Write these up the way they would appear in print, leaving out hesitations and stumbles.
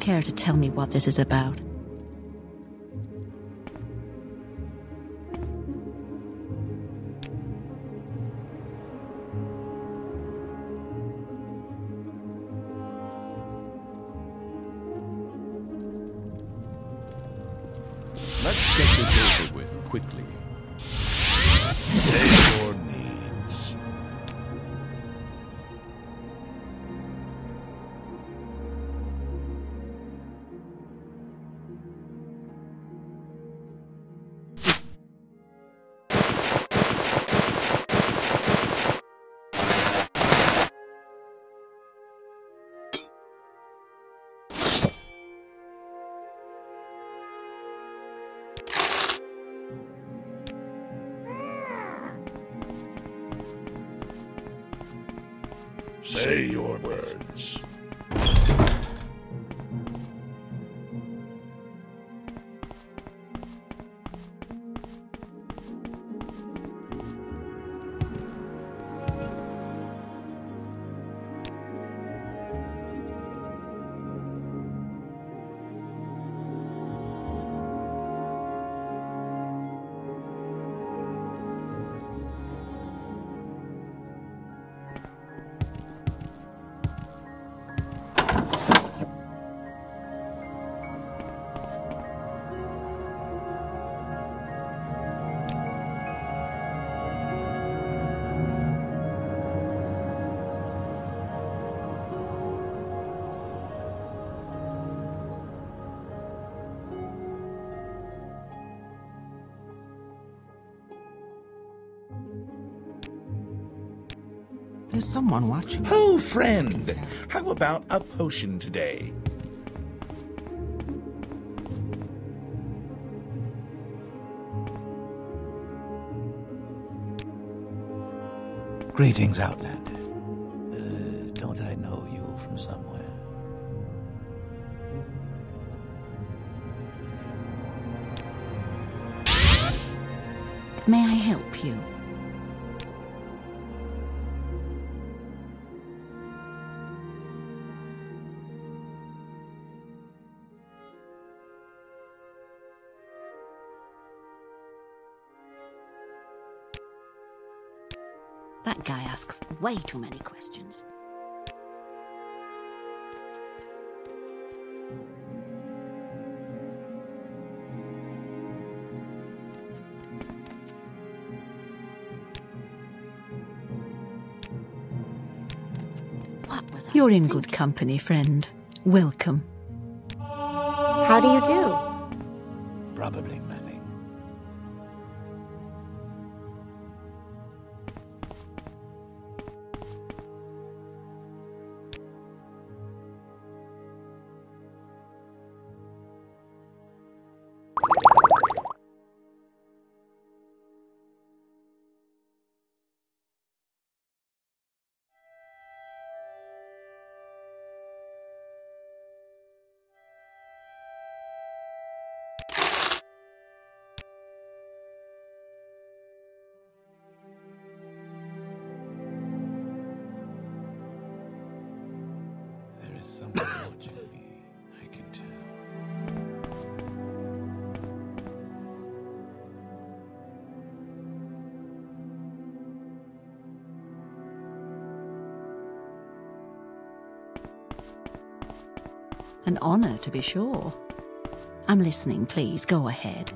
Care to tell me what this is about? Let's get this over with quickly. Pay your needs. Say your words. There's someone watching. Oh, friend! How about a potion today? Greetings, Outlander. Don't I know you from somewhere? May I help you? That guy asks way too many questions. What was that? You're in good company, friend. Welcome. How do you do? Probably nothing. Someone watching me, I can tell. An honor, to be sure. I'm listening, please, go ahead.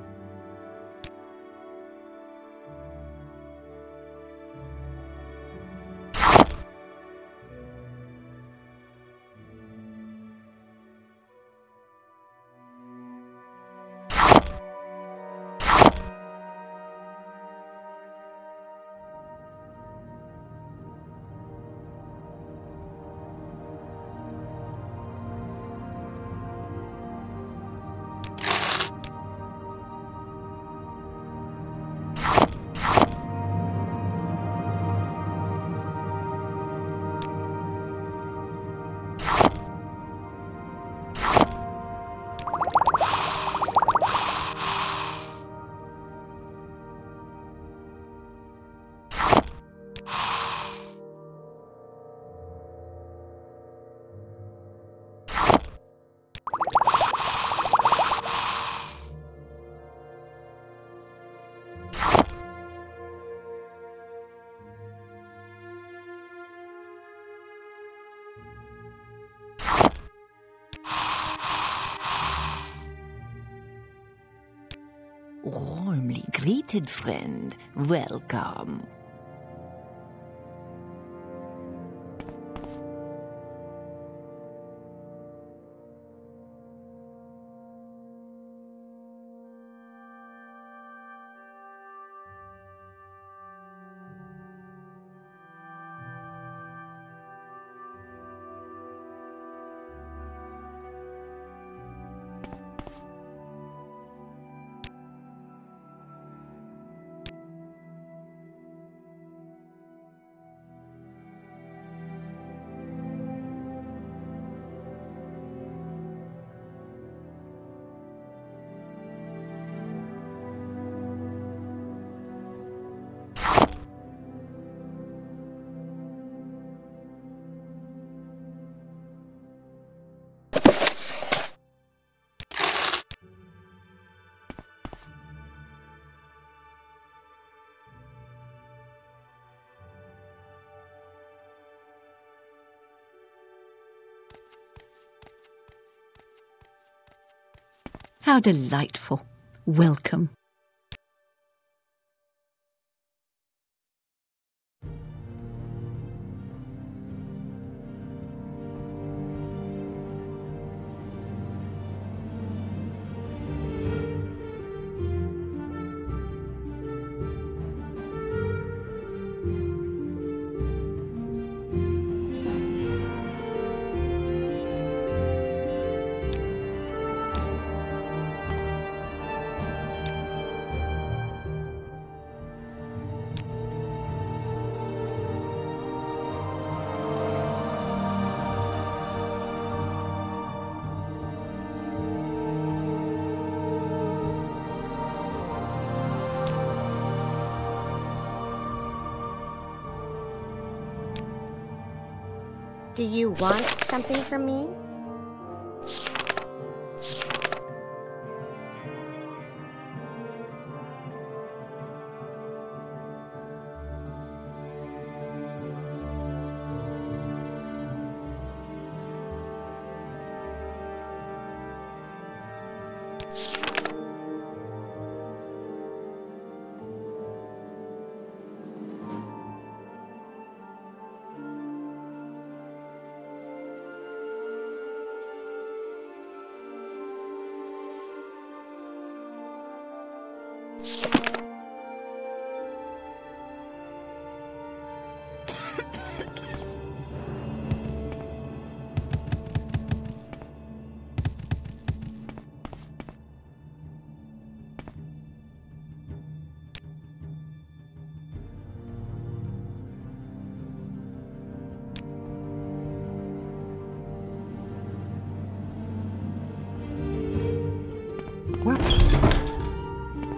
warmly greeted, friend. Welcome. How delightful. Welcome. Do you want something from me?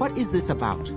What is this about?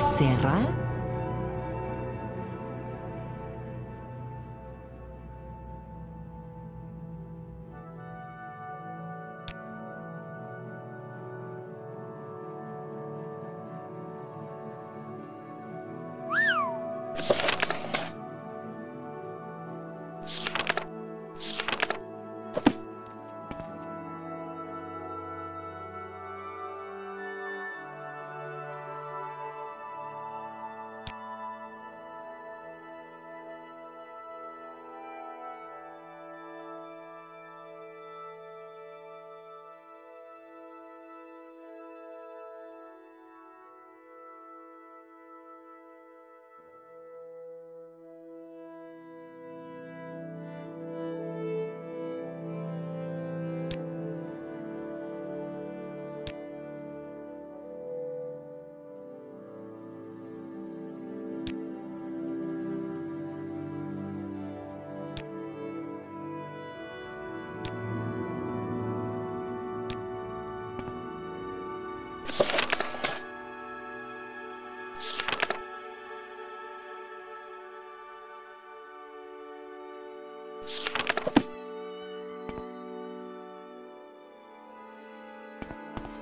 será?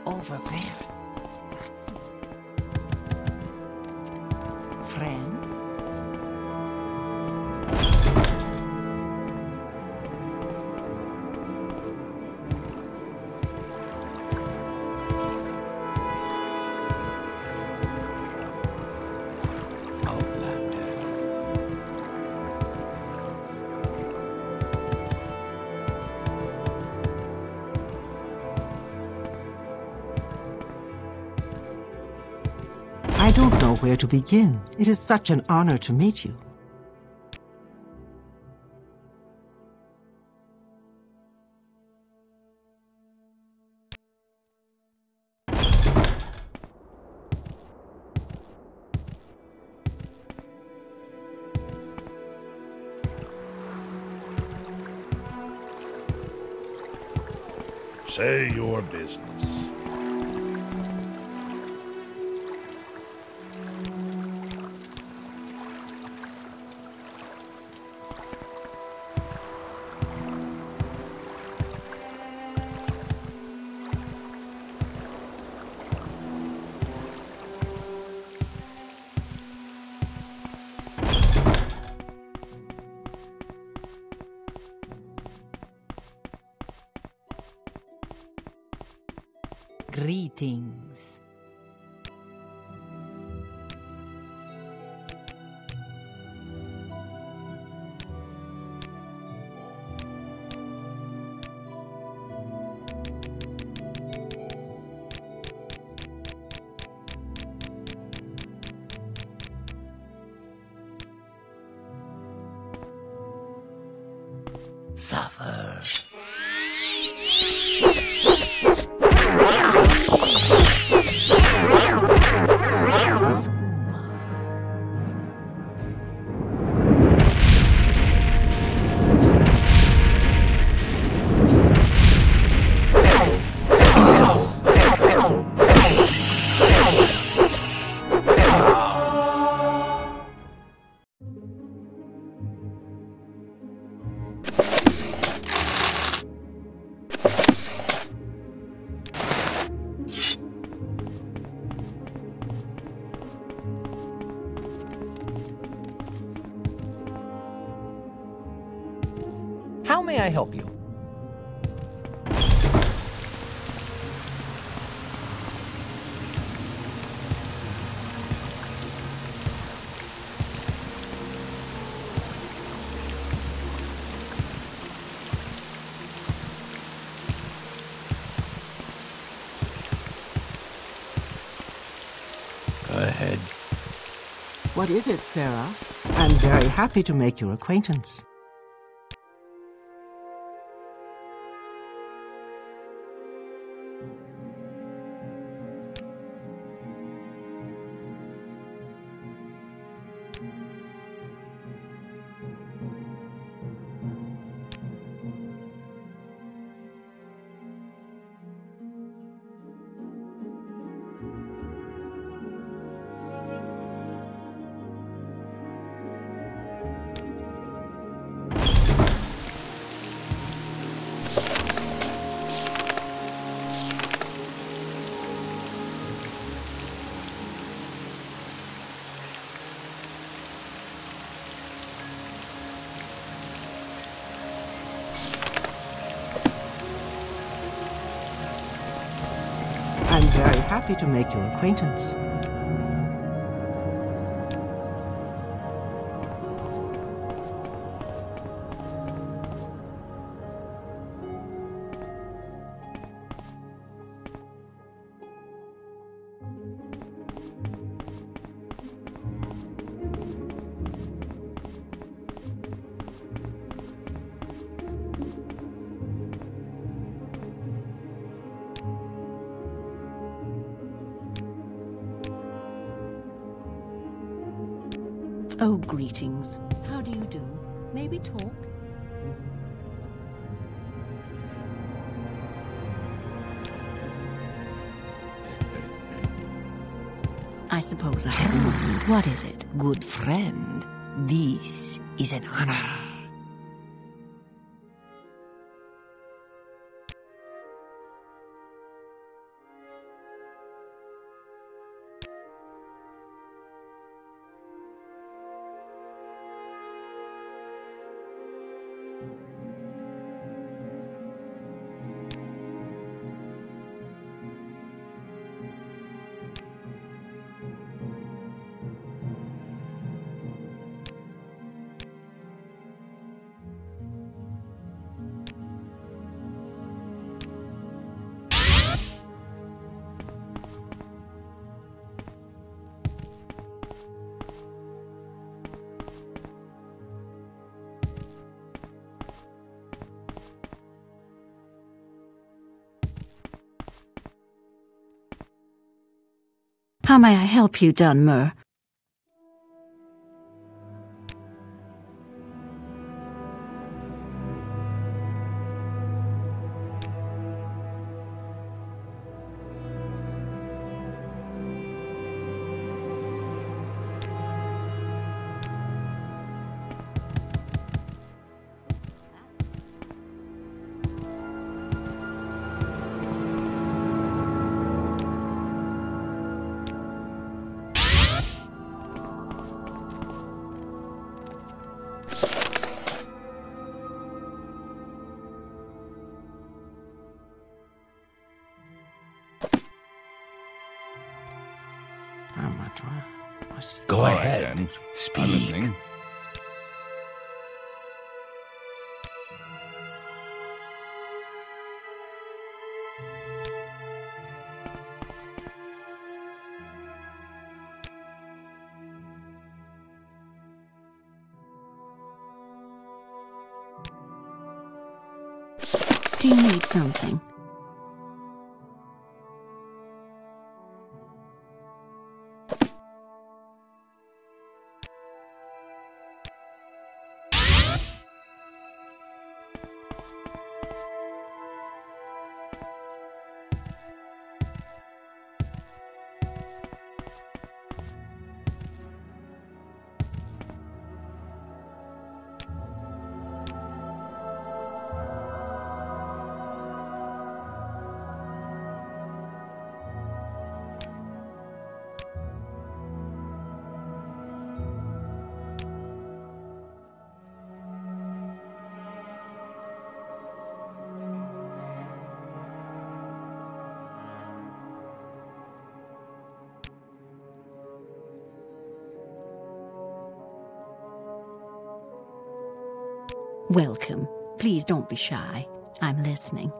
Over there. That's friend. I don't know where to begin. It is such an honor to meet you. Say your business. Greetings. Suffer. How may I help you? Go ahead. What is it, Sarah? I'm very happy to make your acquaintance. be very happy to make your acquaintance. Oh, greetings. How do you do? May we talk? I suppose I have a moment. What is it? Good friend, this is an honor. How may I help you, Dunmer? Go ahead. Speak. Do you need something? Welcome. Please don't be shy. I'm listening.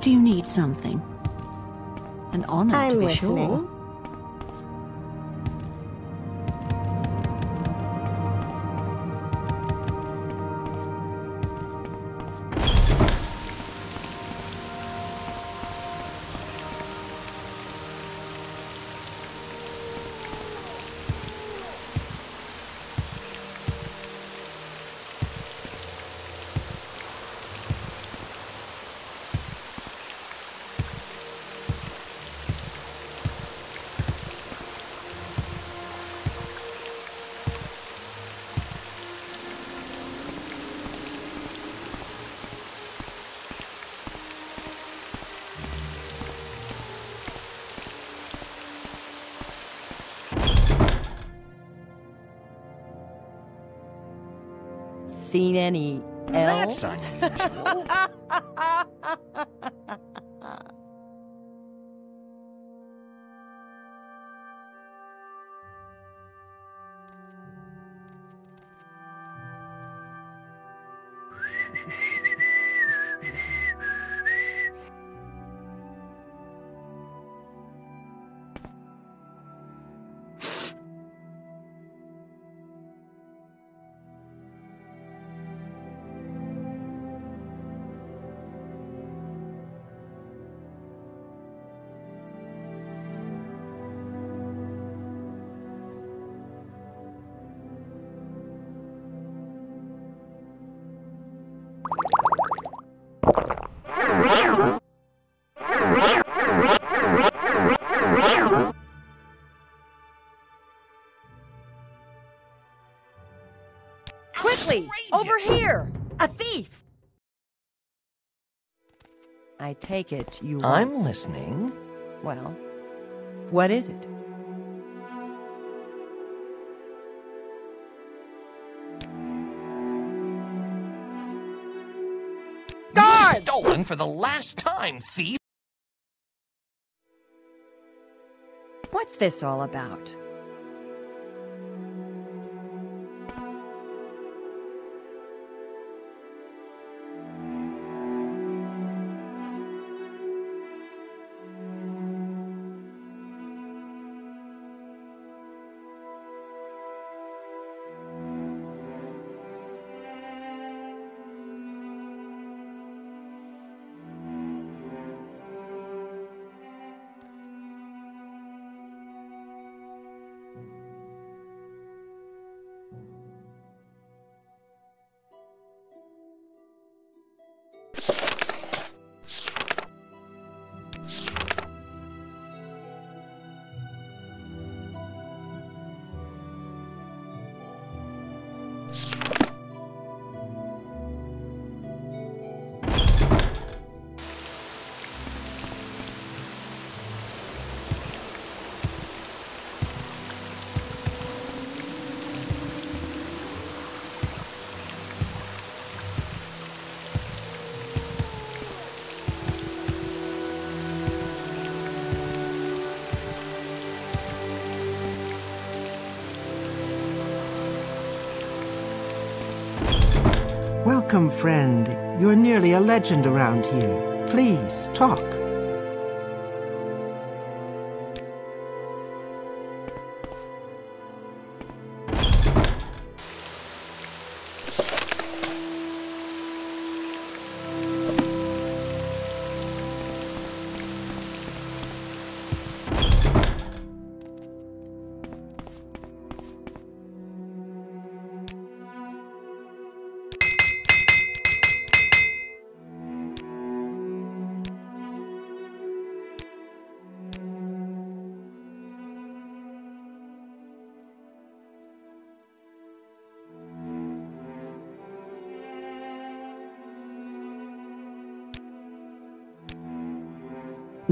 Do you need something? An honor, I'm to be listening. Sure. Seen any else? That's unusual. Over here! A thief! I take it you want something. I'm listening. Well, what is it? Guard! You've stolen for the last time, thief! What's this all about? Welcome, friend. You're nearly a legend around here. Please, talk.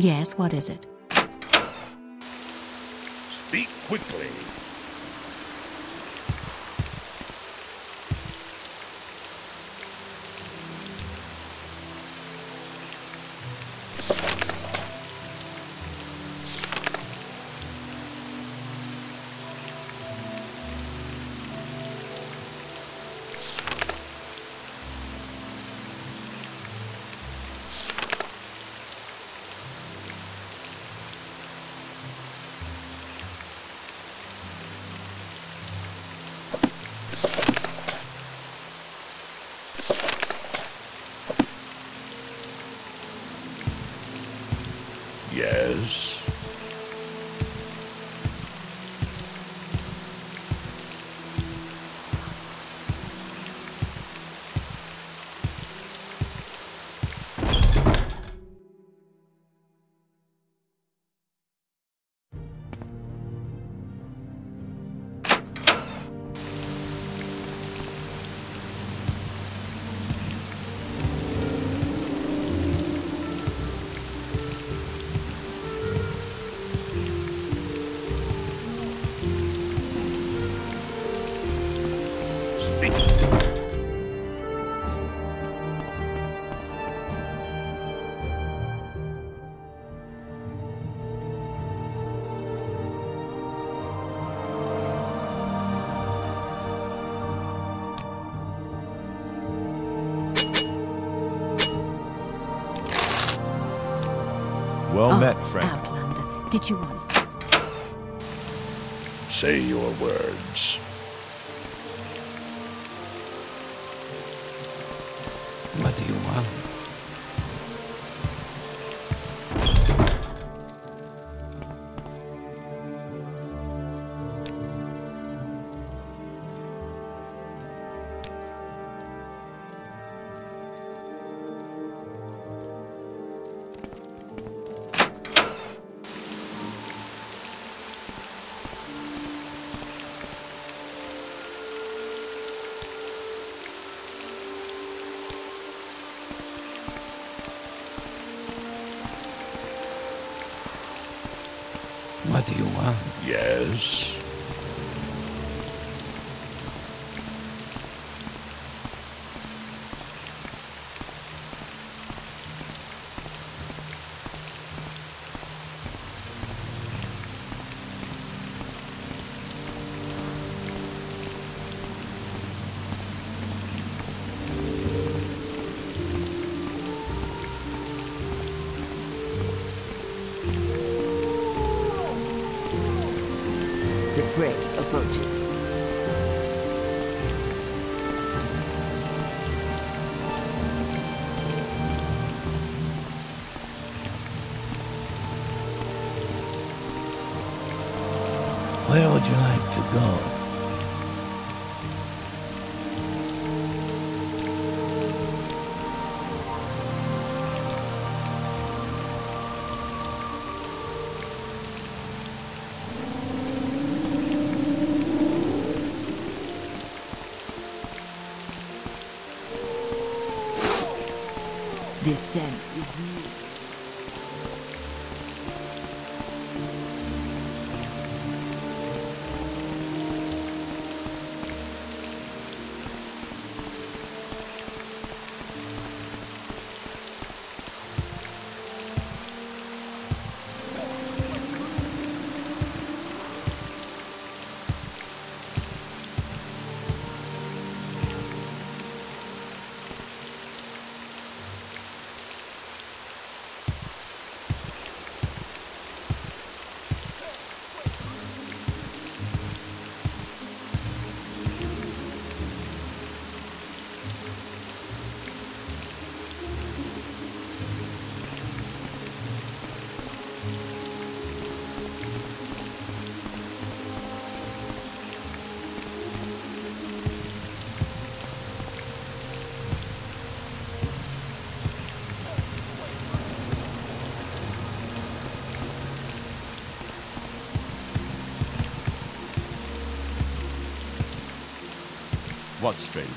Yes, what is it? Speak quickly. Yes. Well met, friend. Outlander, did you want to say your words? What do you want? What do you want? Yes. The brig approaches. Where would you like to go? This scent is new. What stranger?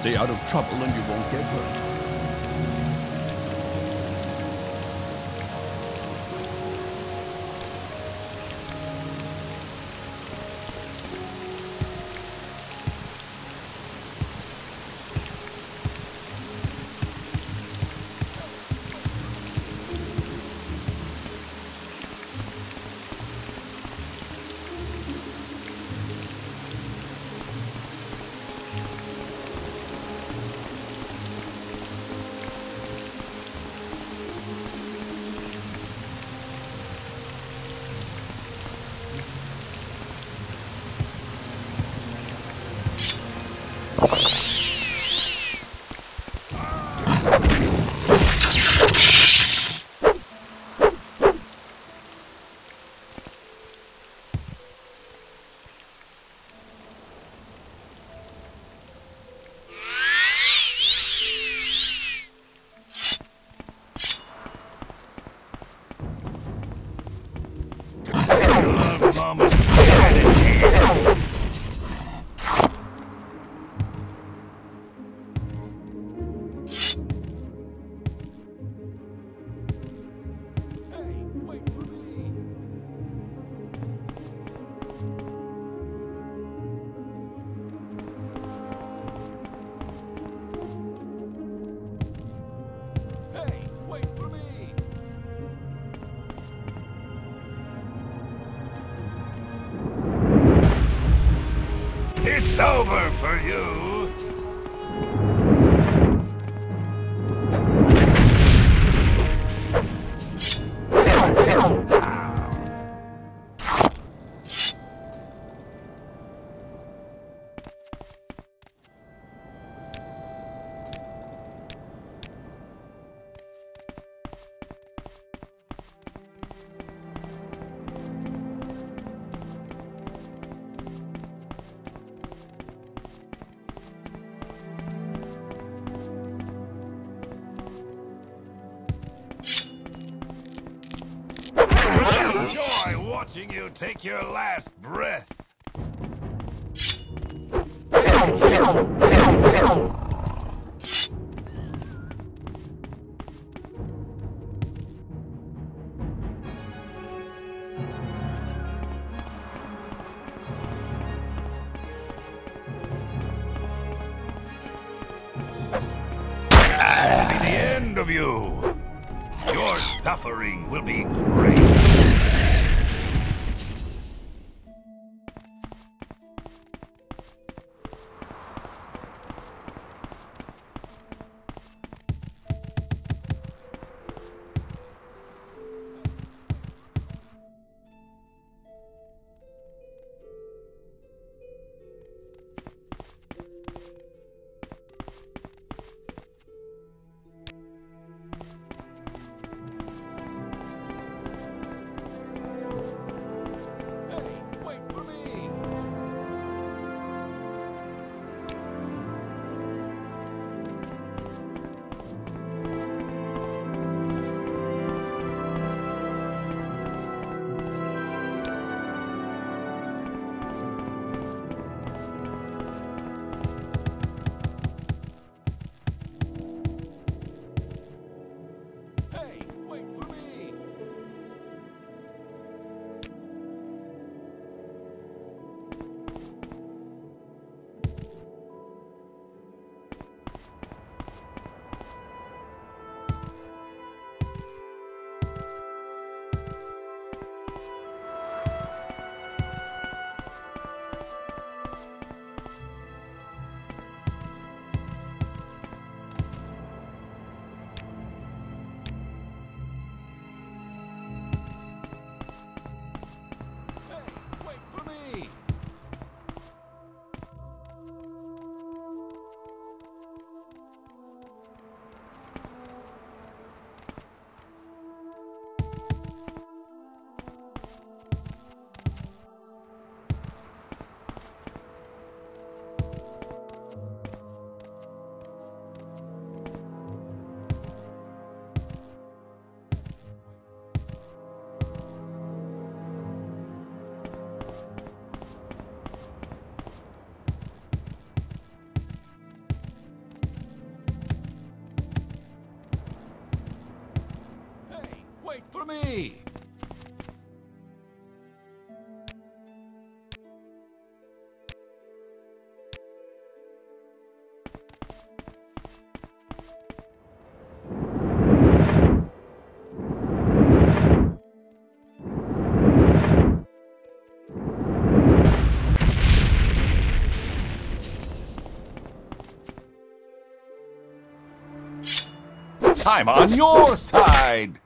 Stay out of trouble and you won't get hurt. It's over for you! Enjoy watching you take your last breath. That will be the end of you. Your suffering will be great. me! I'm on your side!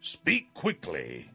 Speak quickly.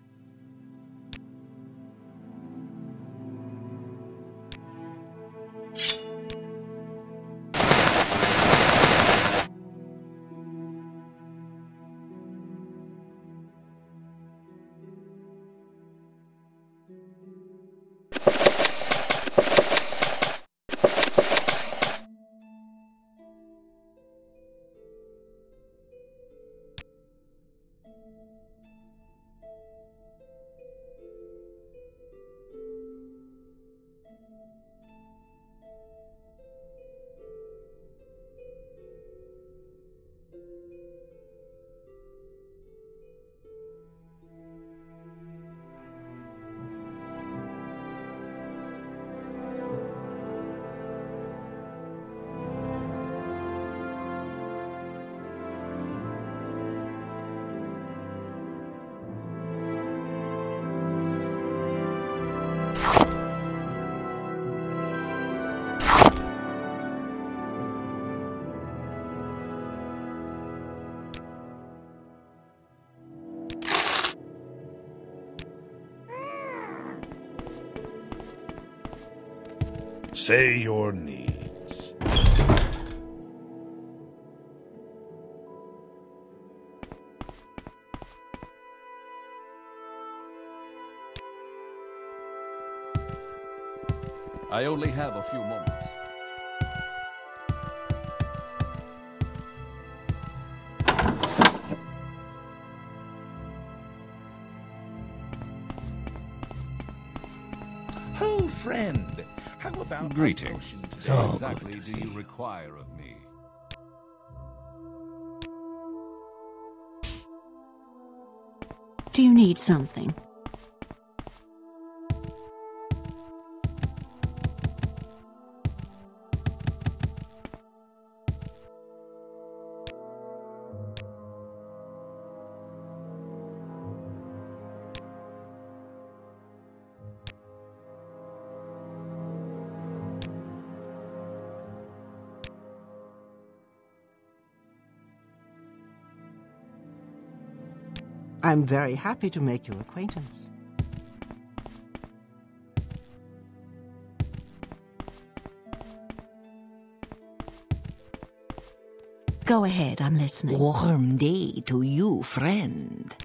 Say your needs. I only have a few moments. Oh, friend! How about... Greetings. So exactly do you require of me? Do you need something? I'm very happy to make your acquaintance. Go ahead, I'm listening. Warm day to you, friend.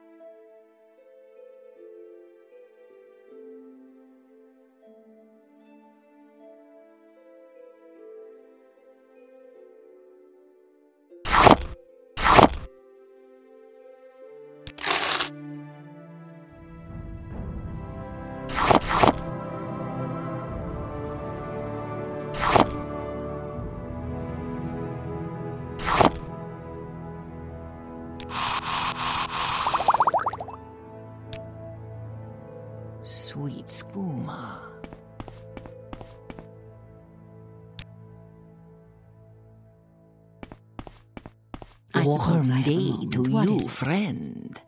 Sweet skooma. Warm day to you, friend.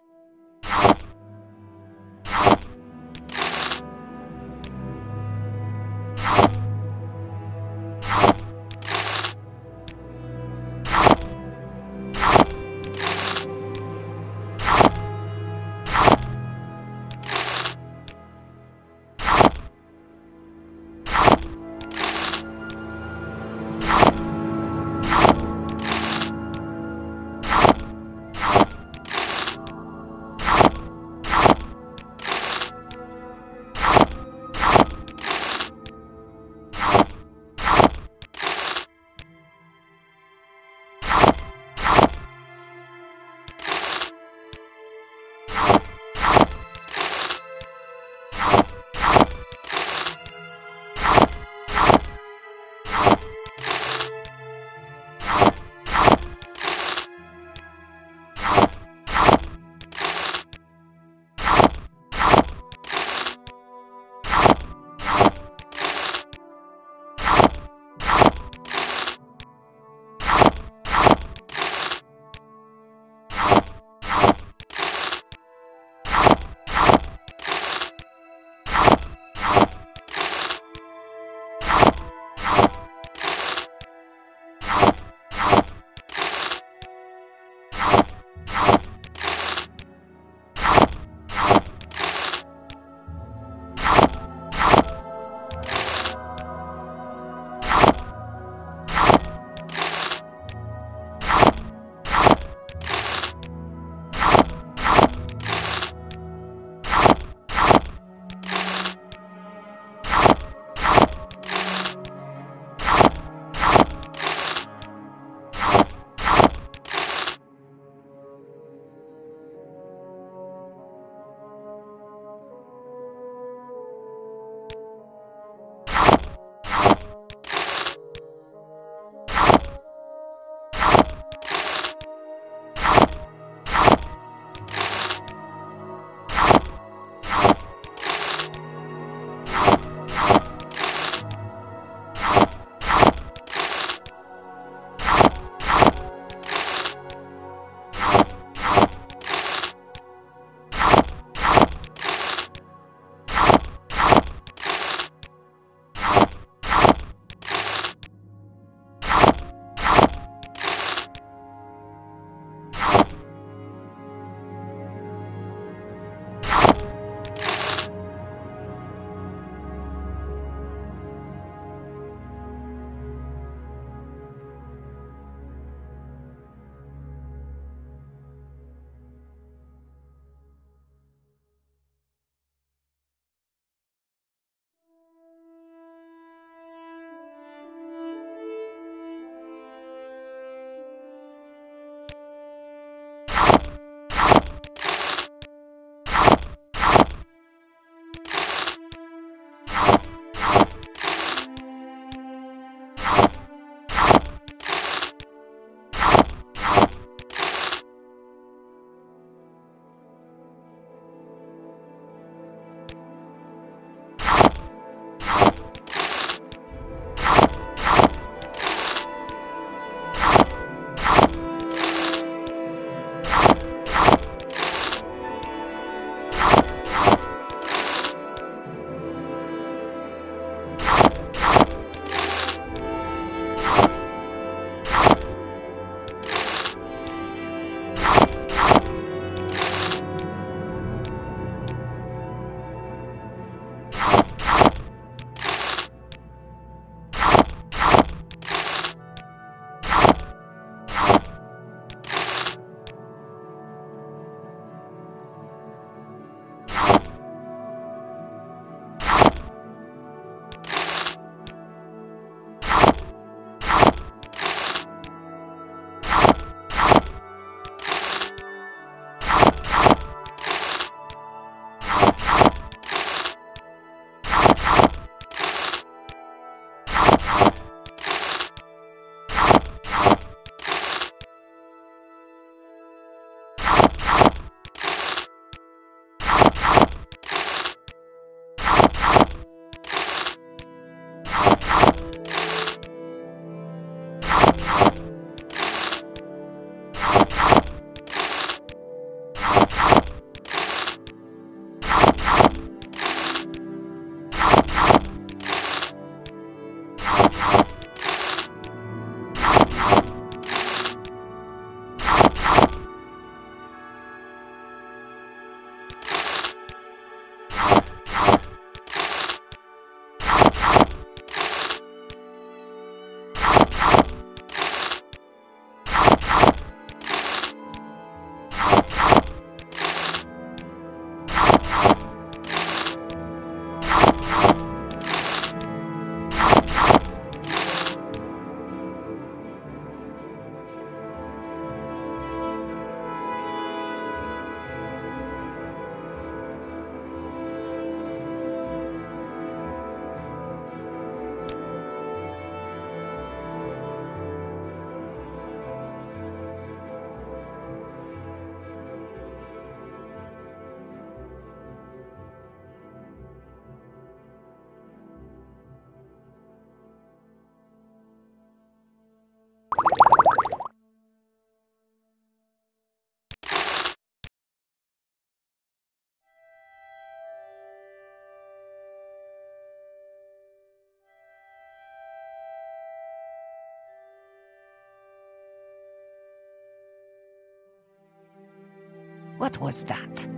What was that?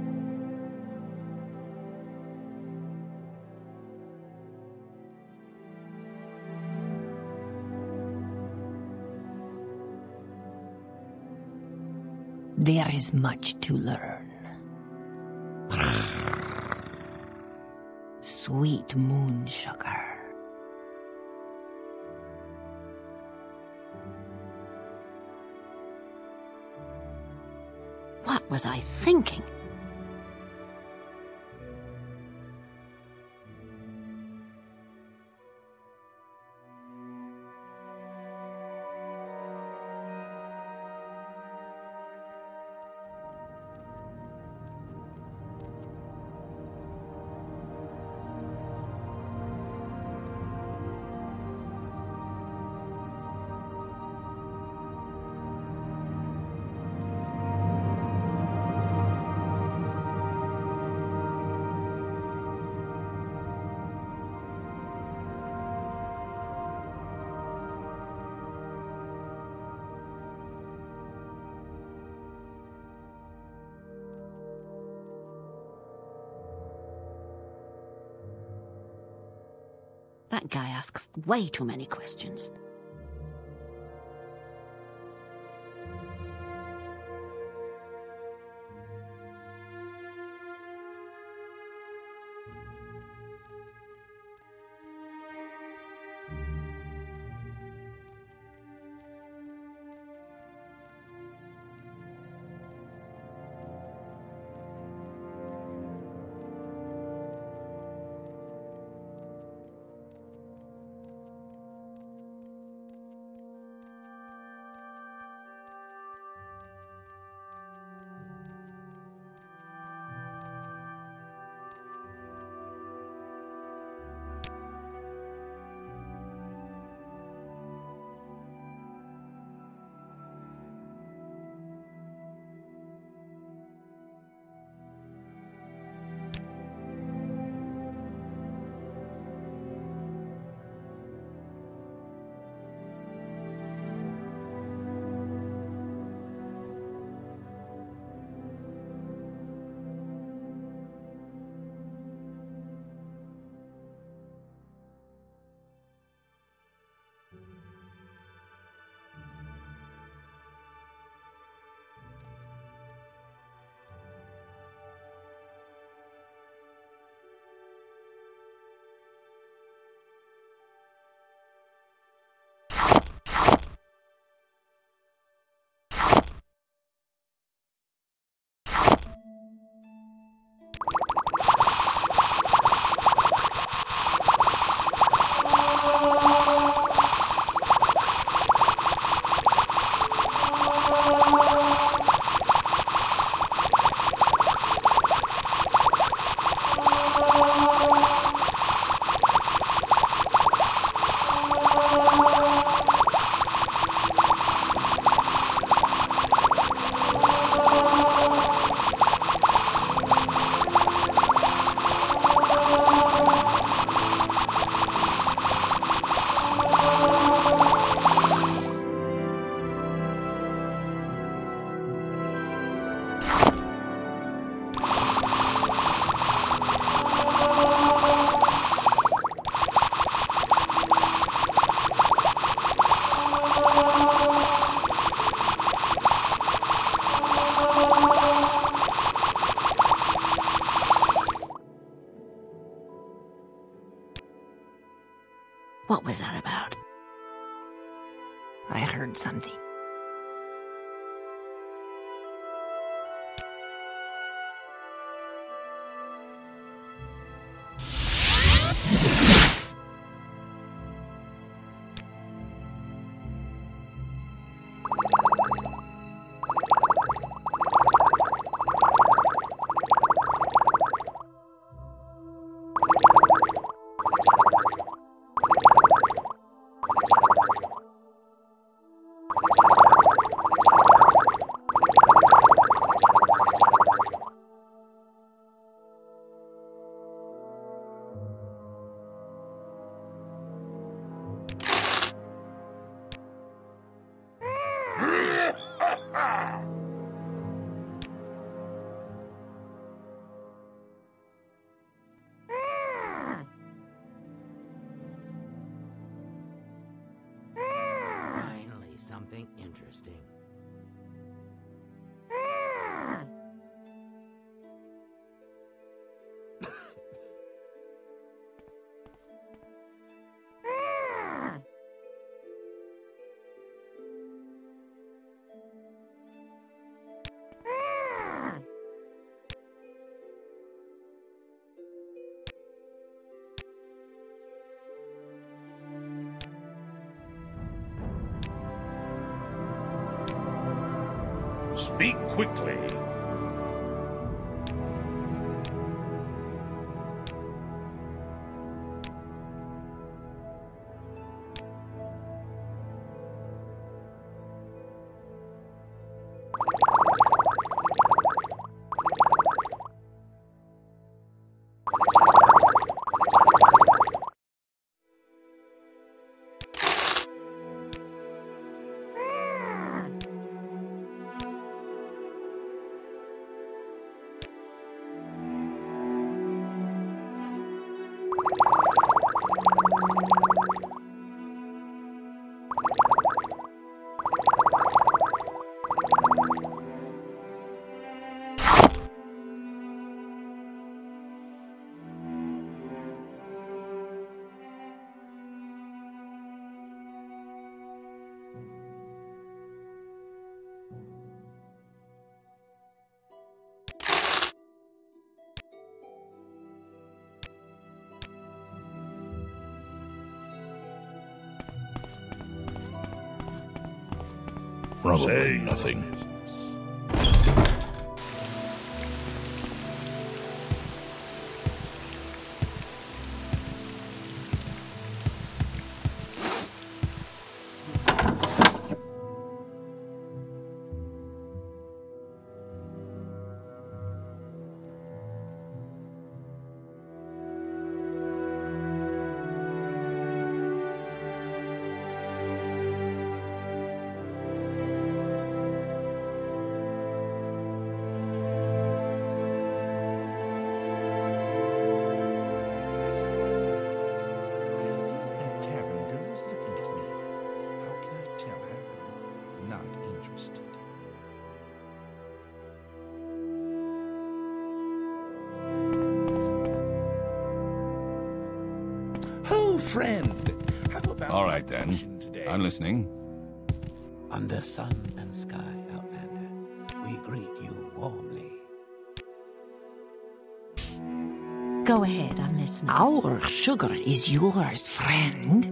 There is much to learn. Sweet moon sugar. What was I thinking? That guy asks way too many questions. What was that about? I heard something. Something interesting. Speak quickly. Probably nothing. Friend, how about all right then. Today? I'm listening. Under sun and sky, Outlander, we greet you warmly. Go ahead, I'm listening. Our sugar is yours, friend.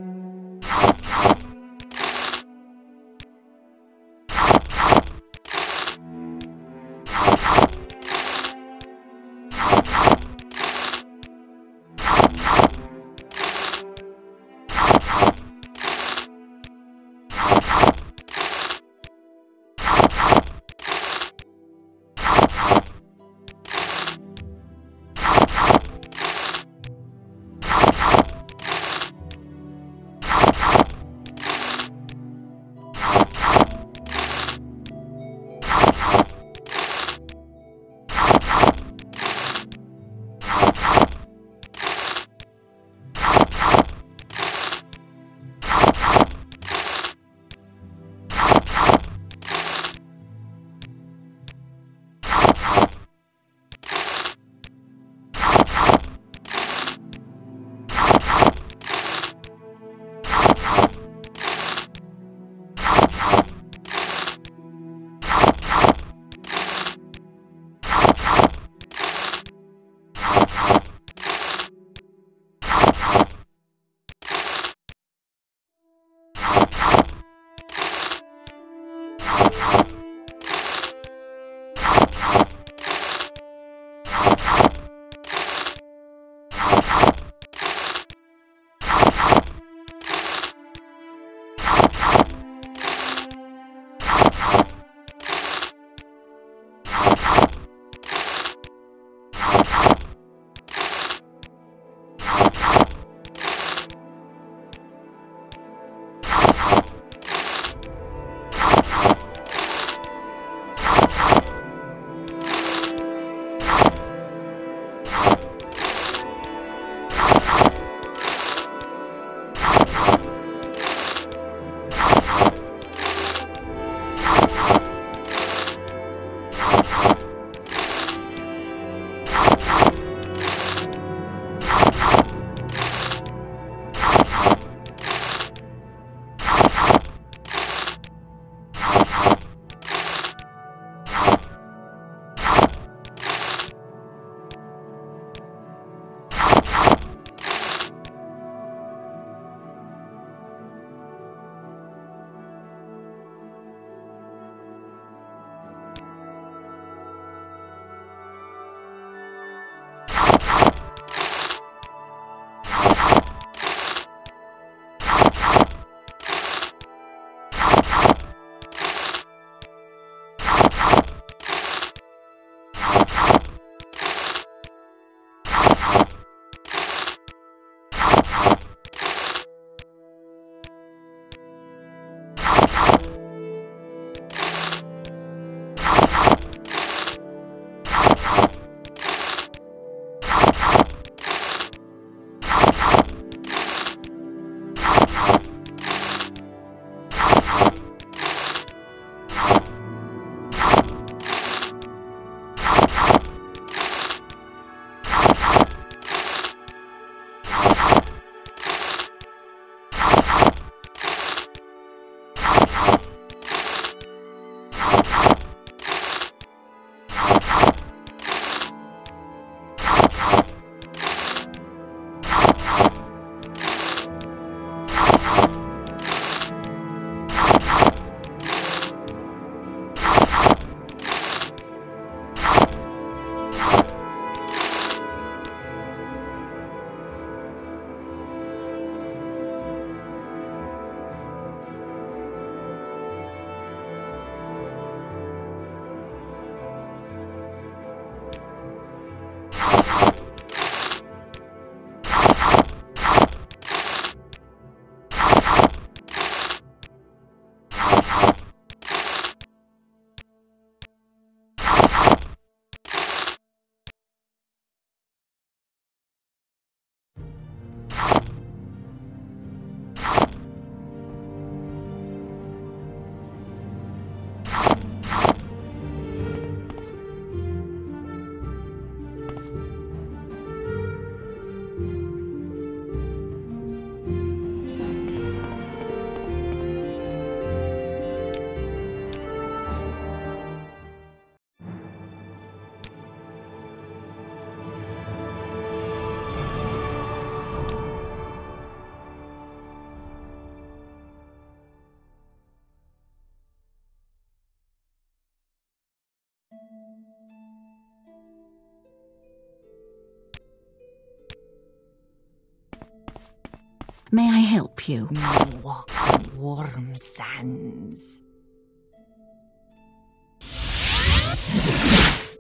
May I help you? No walk on warm sands.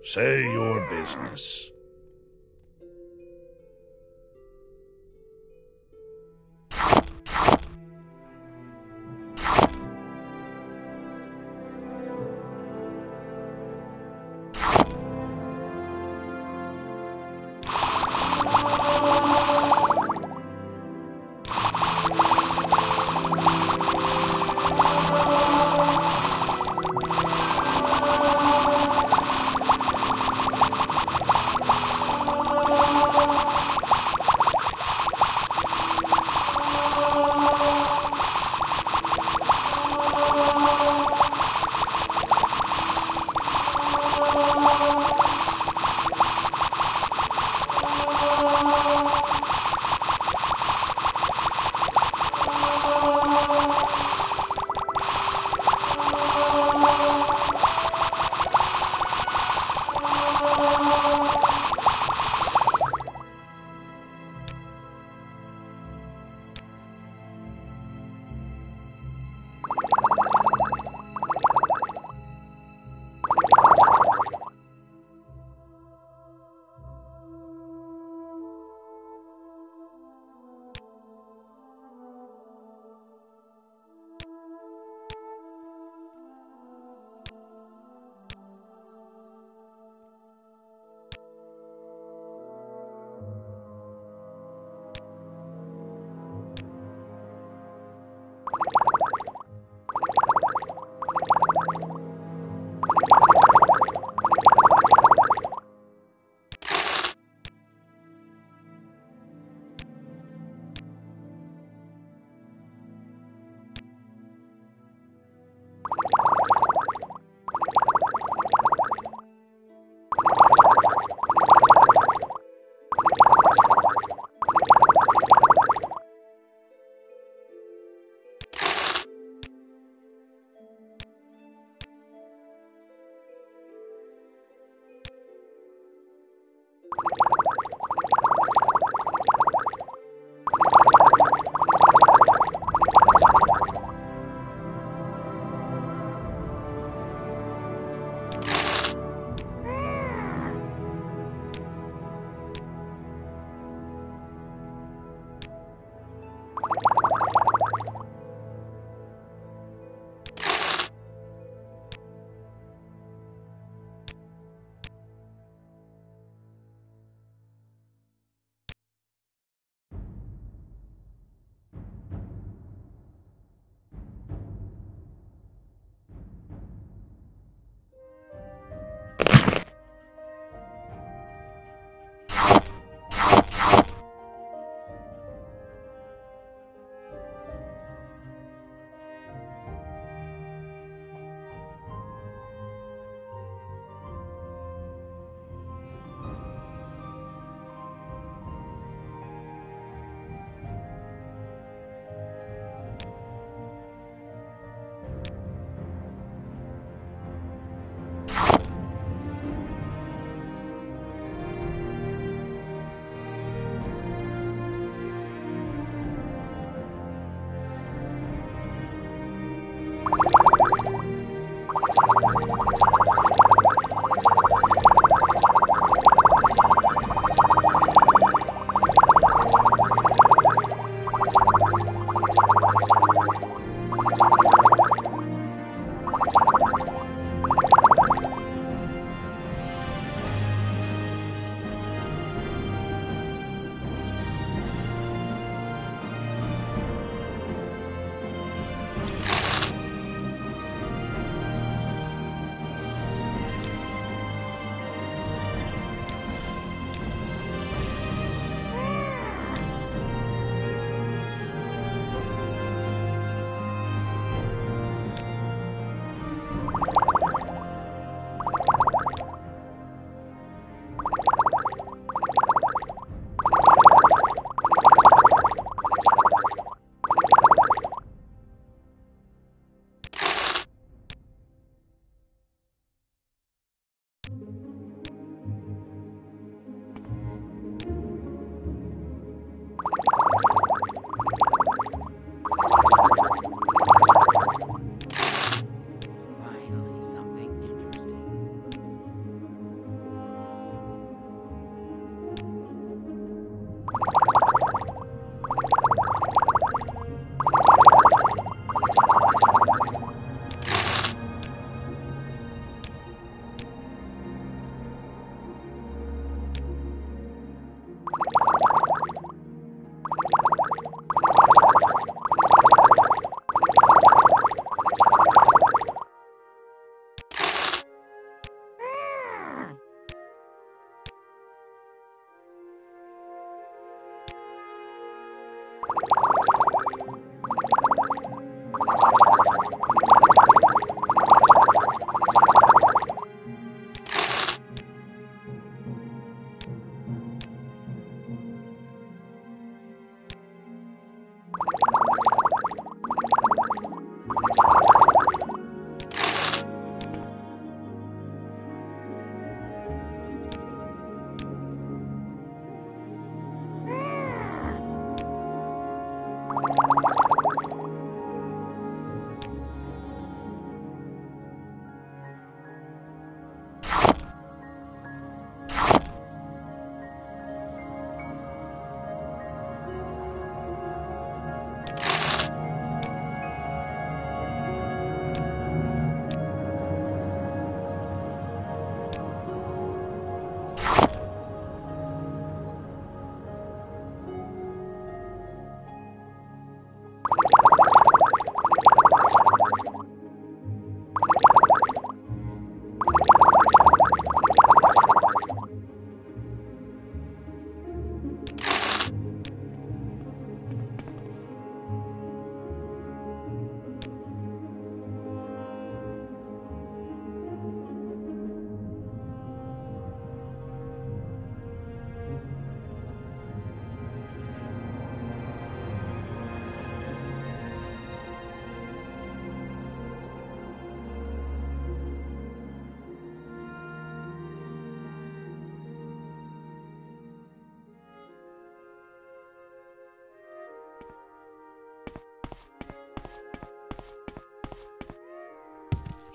Say your business.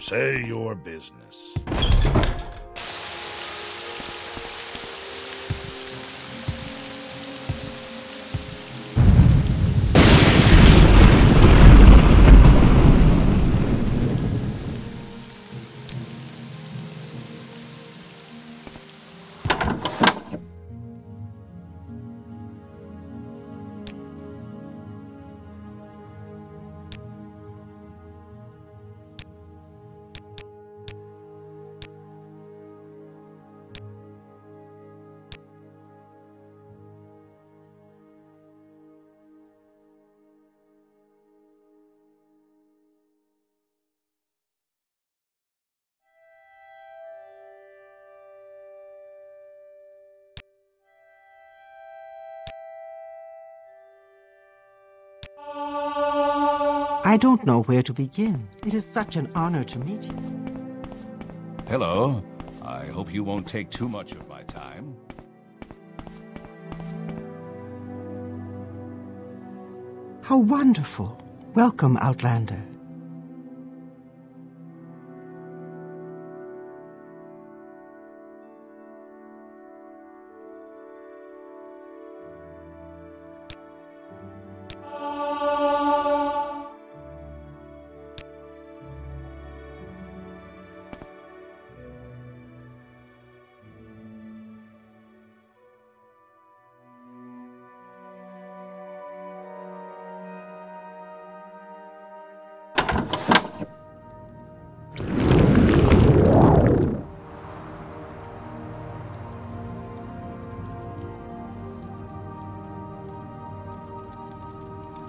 Say your business. I don't know where to begin. It is such an honor to meet you. Hello. I hope you won't take too much of my time. How wonderful. Welcome, Outlander.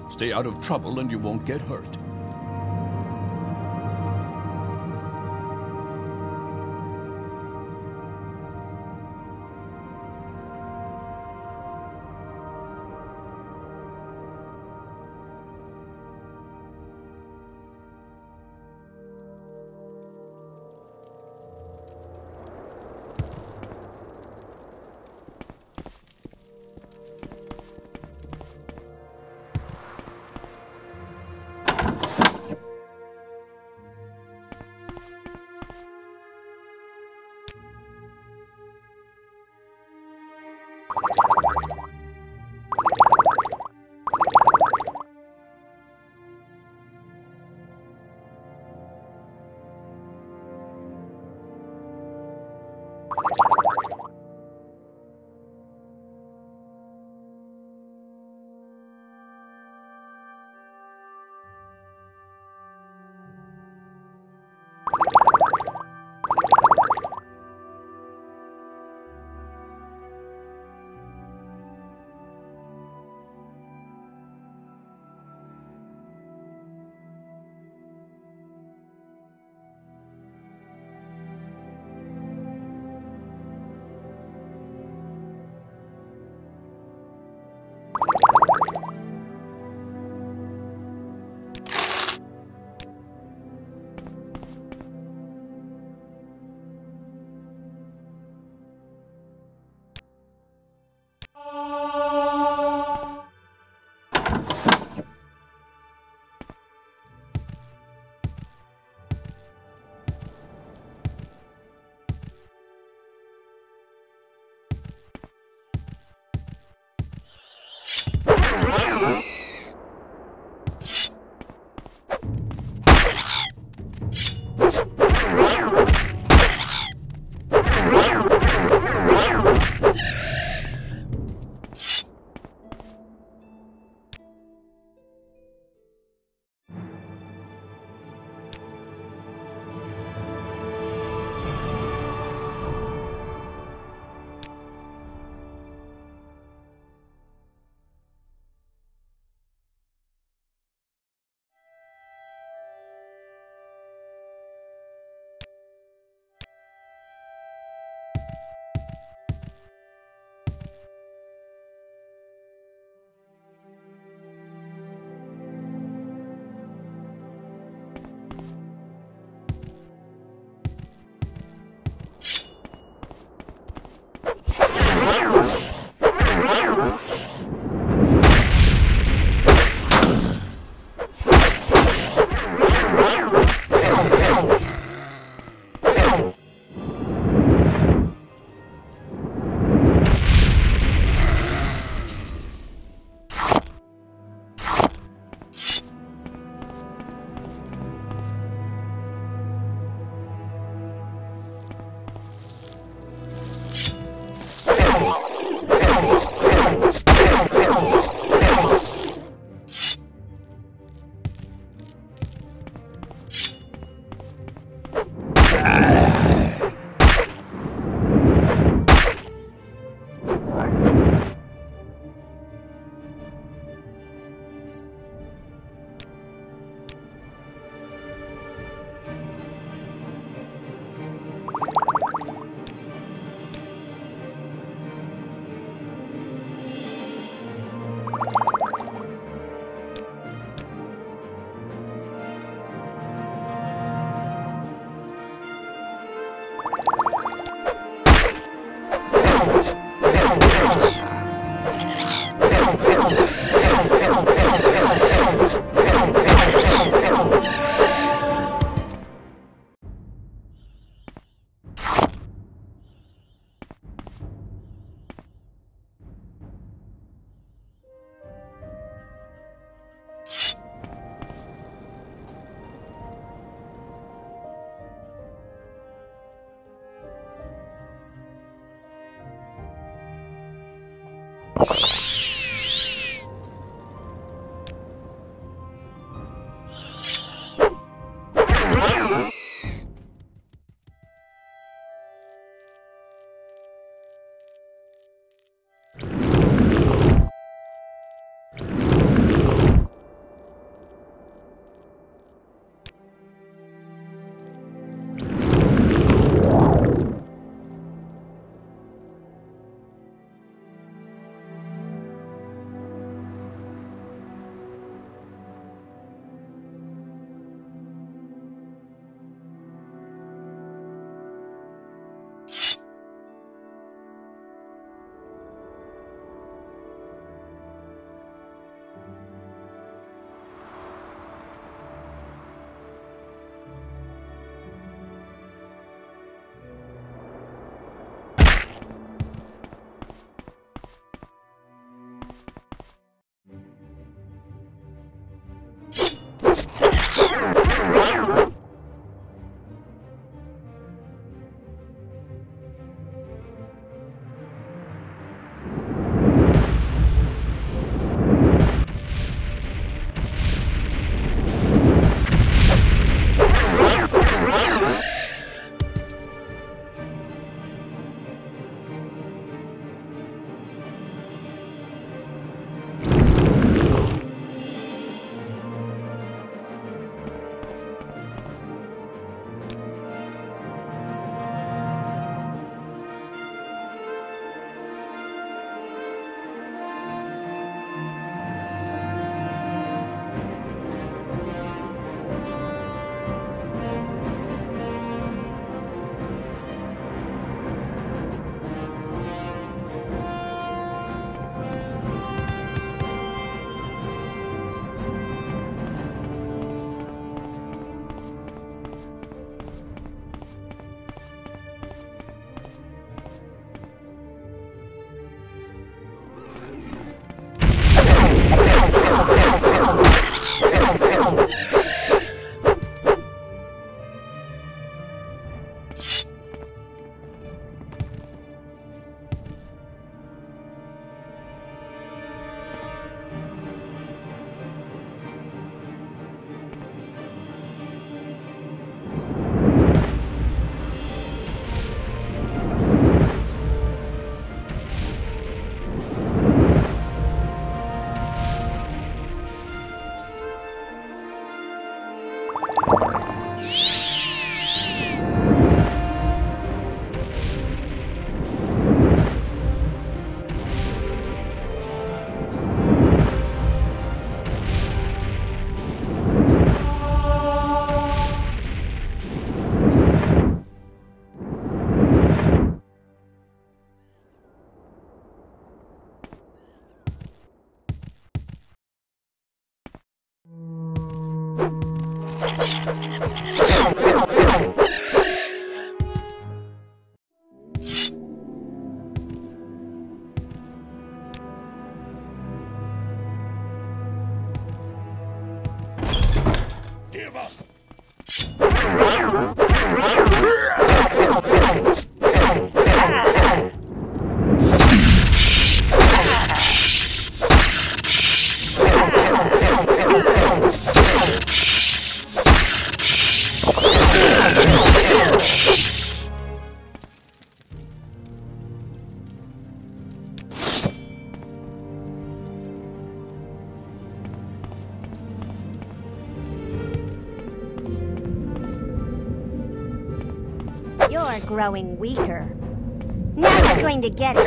Stay out of trouble and you won't get hurt. You're growing weaker. Now you're going to get it.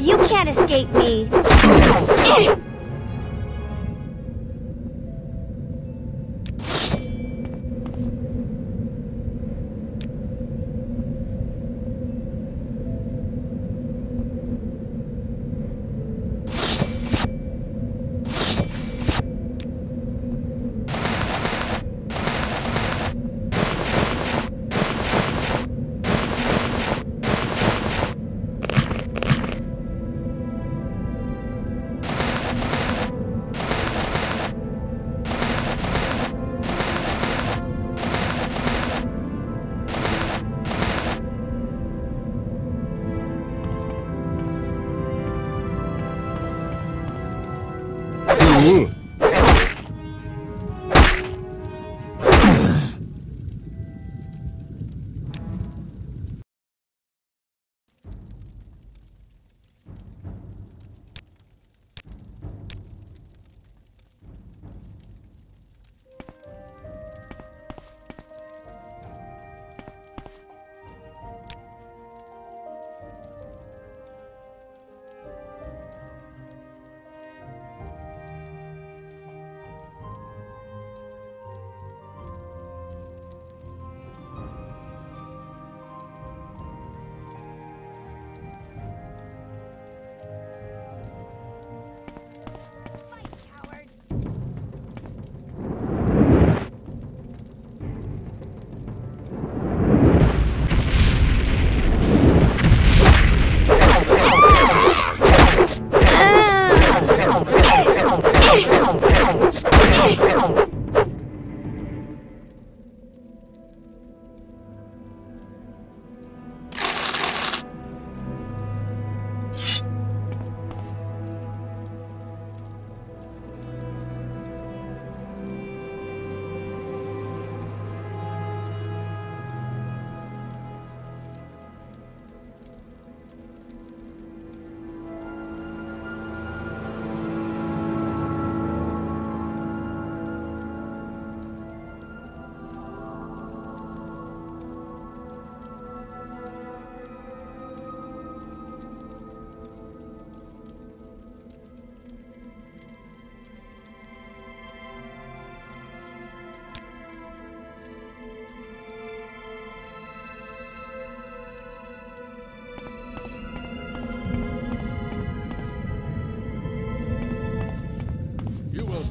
You can't escape me.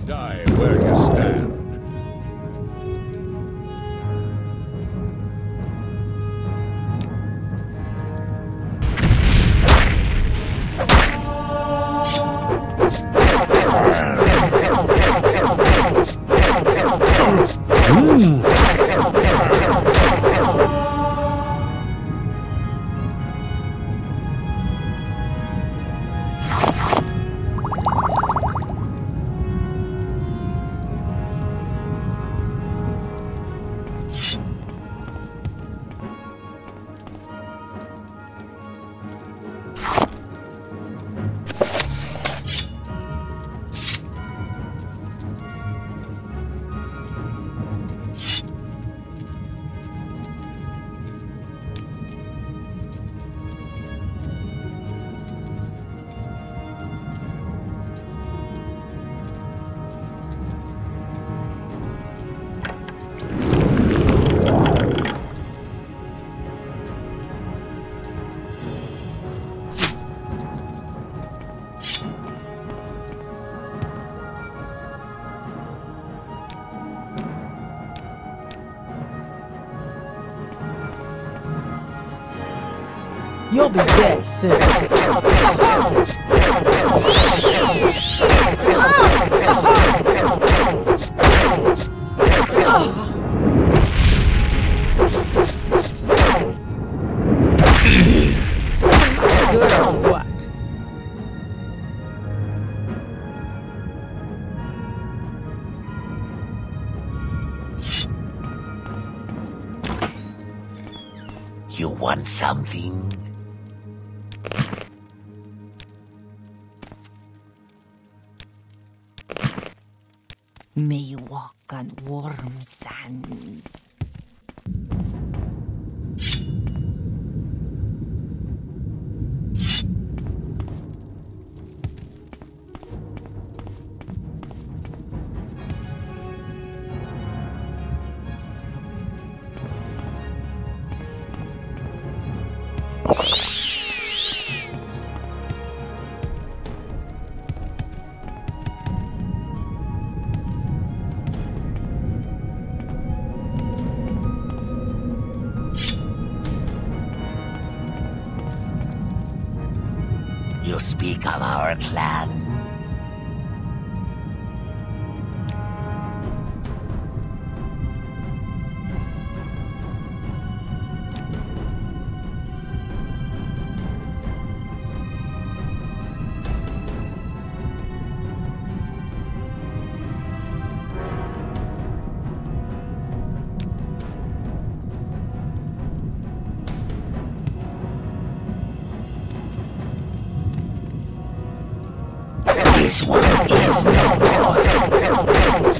Die where you stand. You'll be dead soon. Good or what? You want something? May you walk on warm sands. You speak of our clan. This one is no good.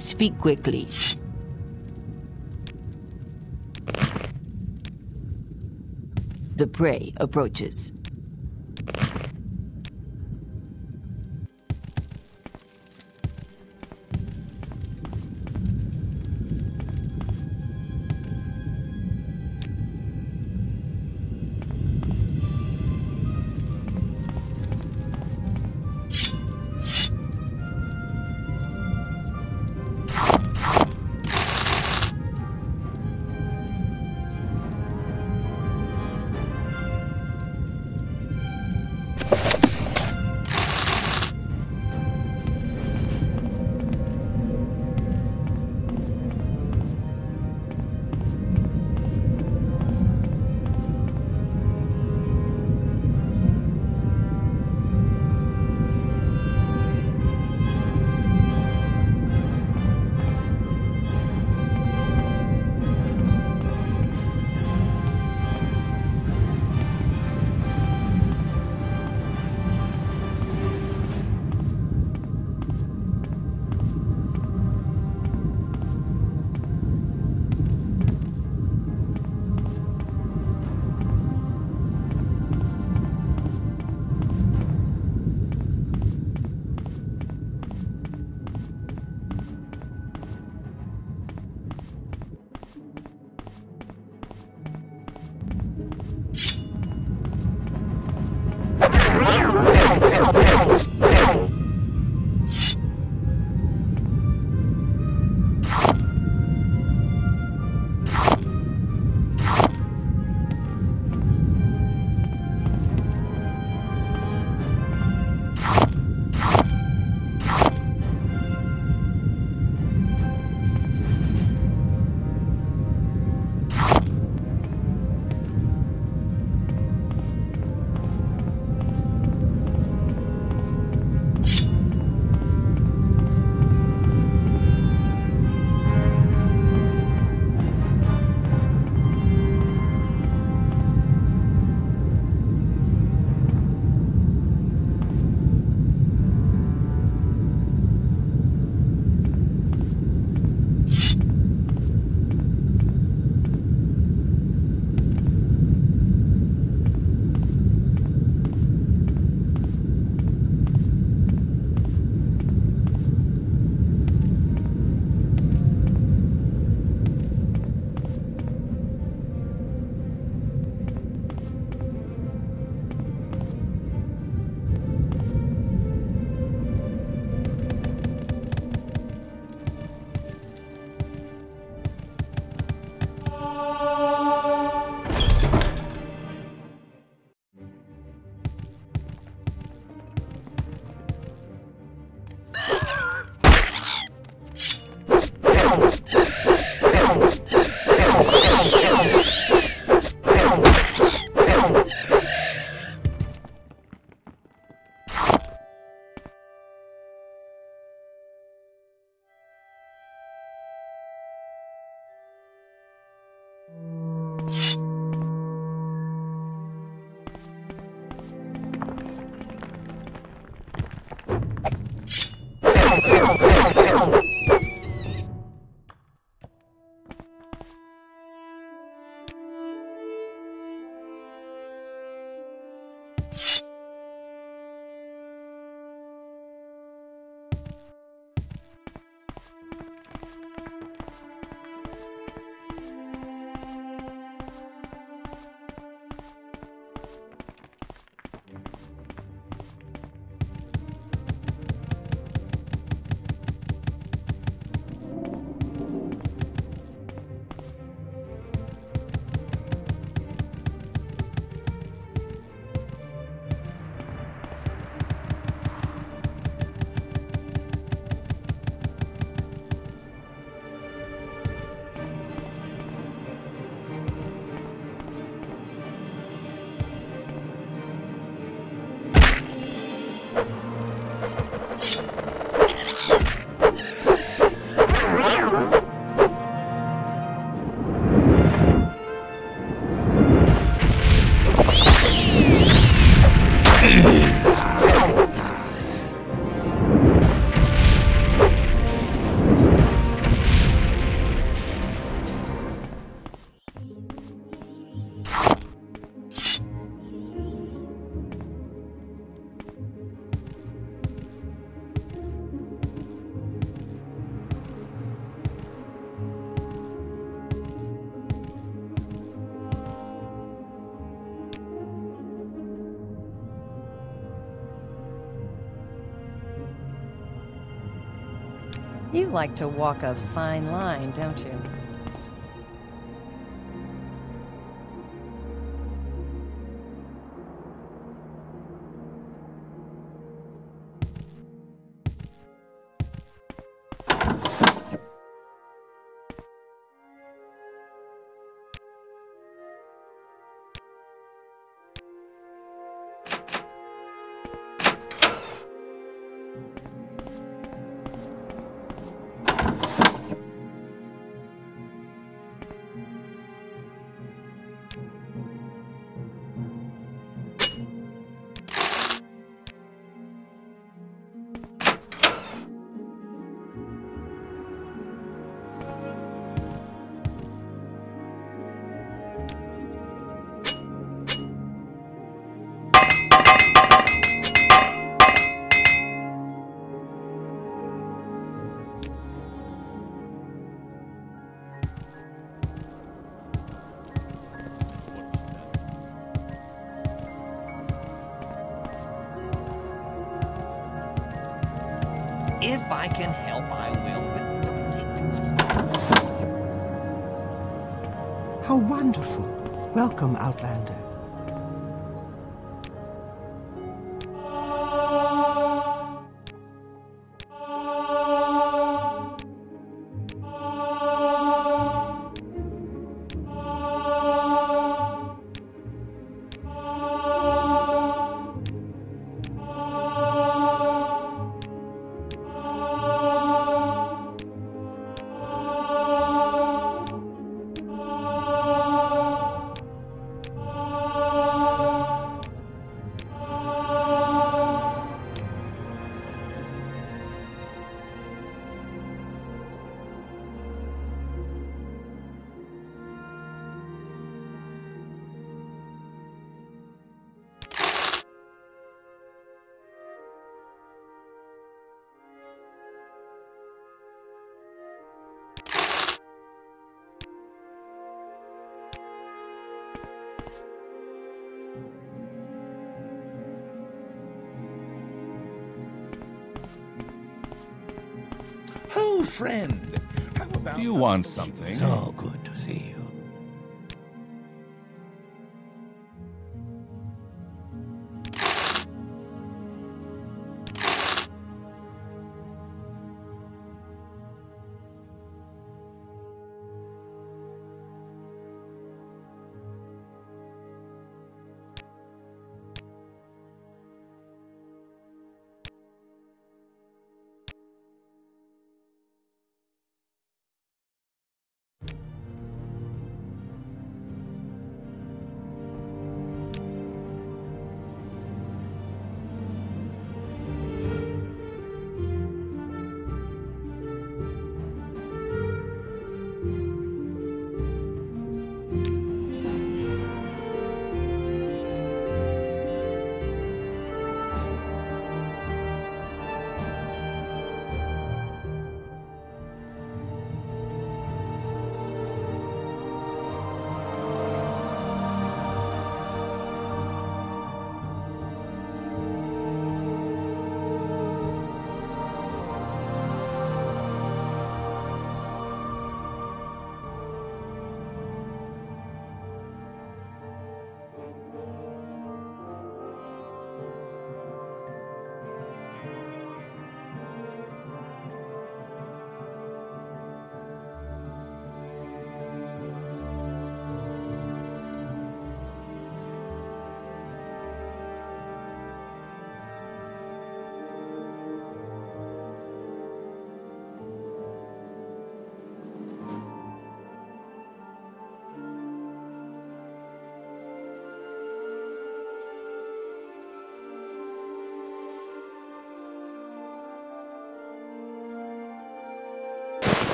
Speak quickly. The prey approaches. You like to walk a fine line, don't you? If I can help, I will, but don't take too much time. How wonderful. Welcome, Outlander. Friend, how about do you want something? So good to see you.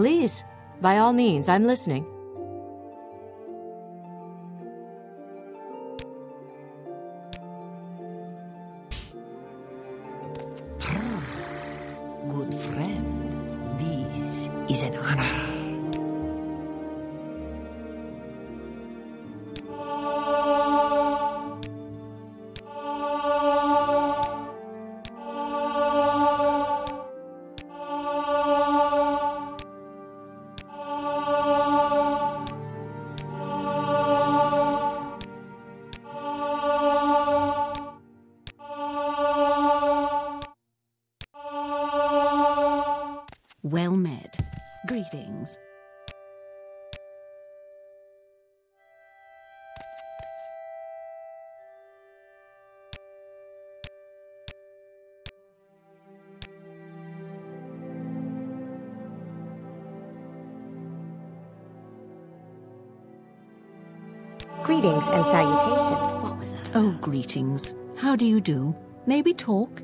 Please, by all means, I'm listening. Good friend, this is an honor. Well met. Greetings. Greetings and salutations. What was that? Oh, greetings. How do you do? Maybe talk?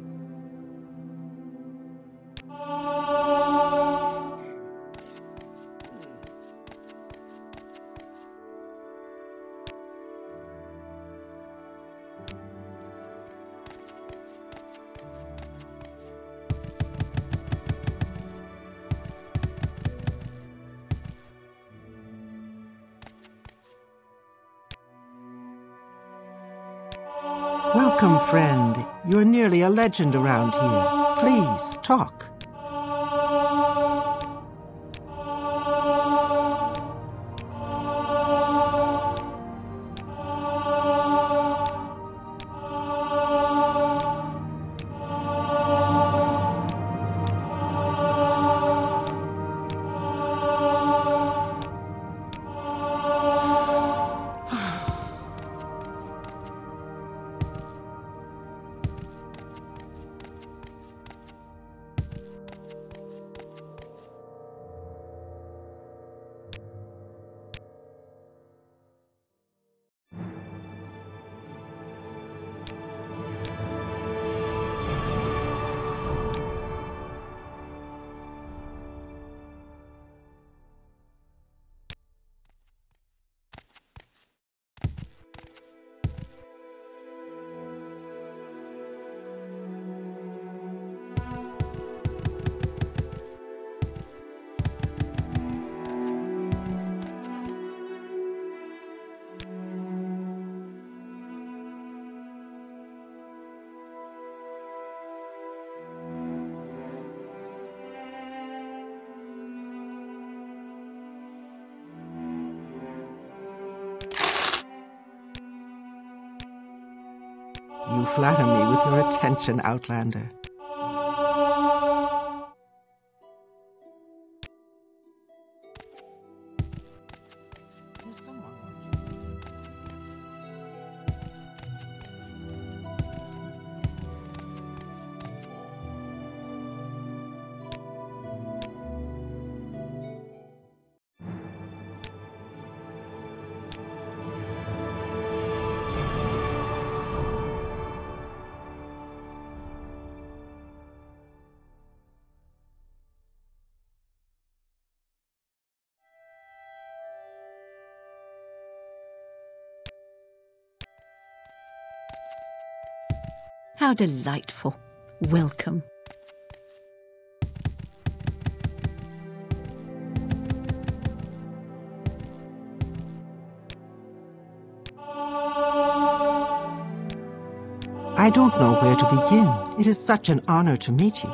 Welcome, friend. You're nearly a legend around here. Please, talk. You flatter me with your attention, Outlander. How delightful. Welcome. I don't know where to begin. It is such an honor to meet you.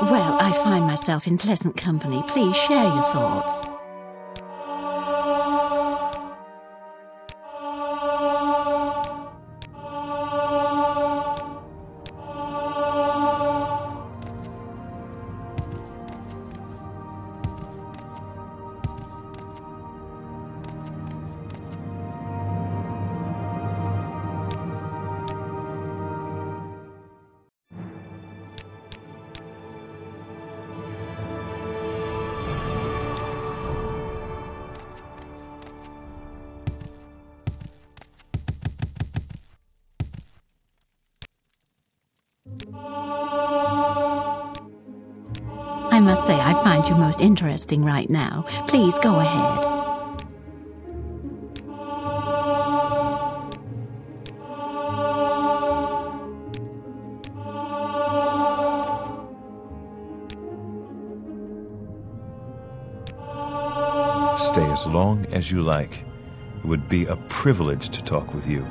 Well, I find myself in pleasant company. Please share your thoughts. I must say I find you most interesting right now. Please go ahead. Stay as long as you like. It would be a privilege to talk with you.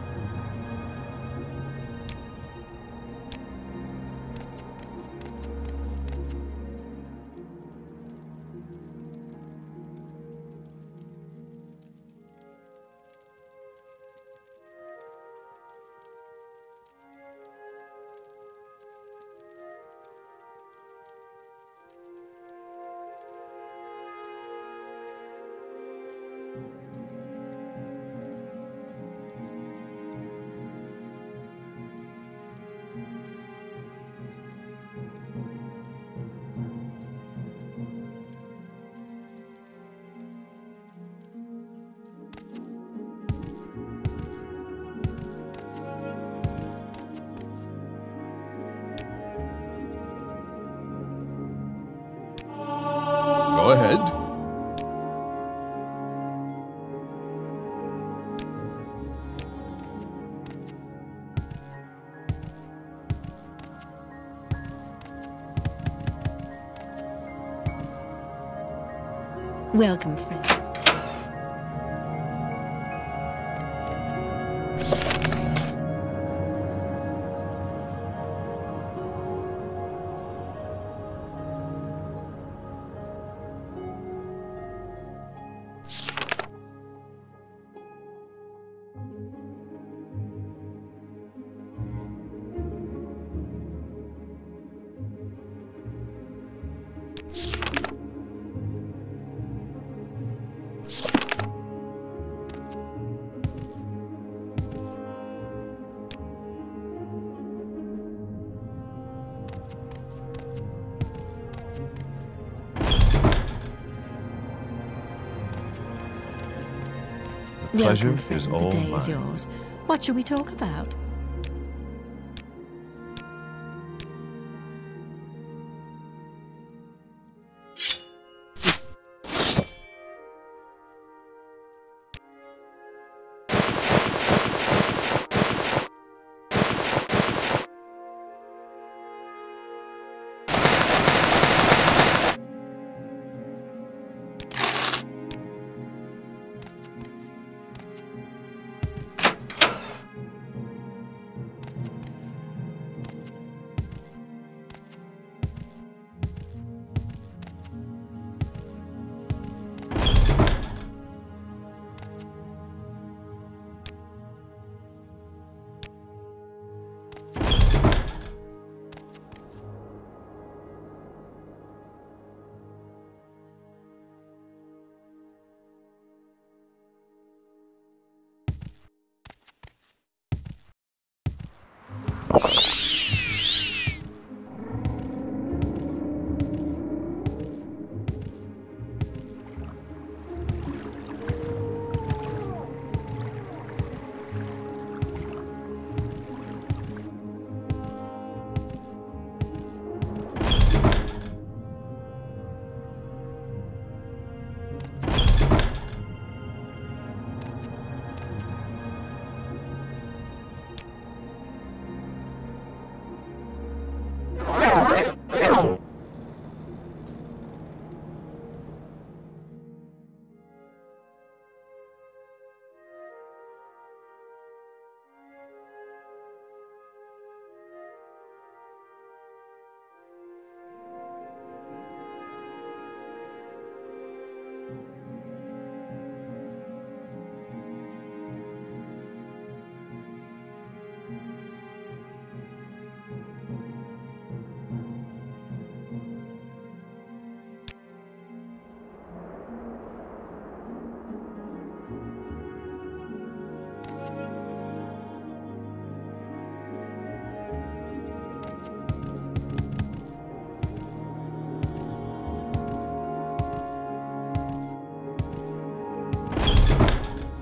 Welcome, friend. Pleasure is all mine. The day is yours. What should we talk about?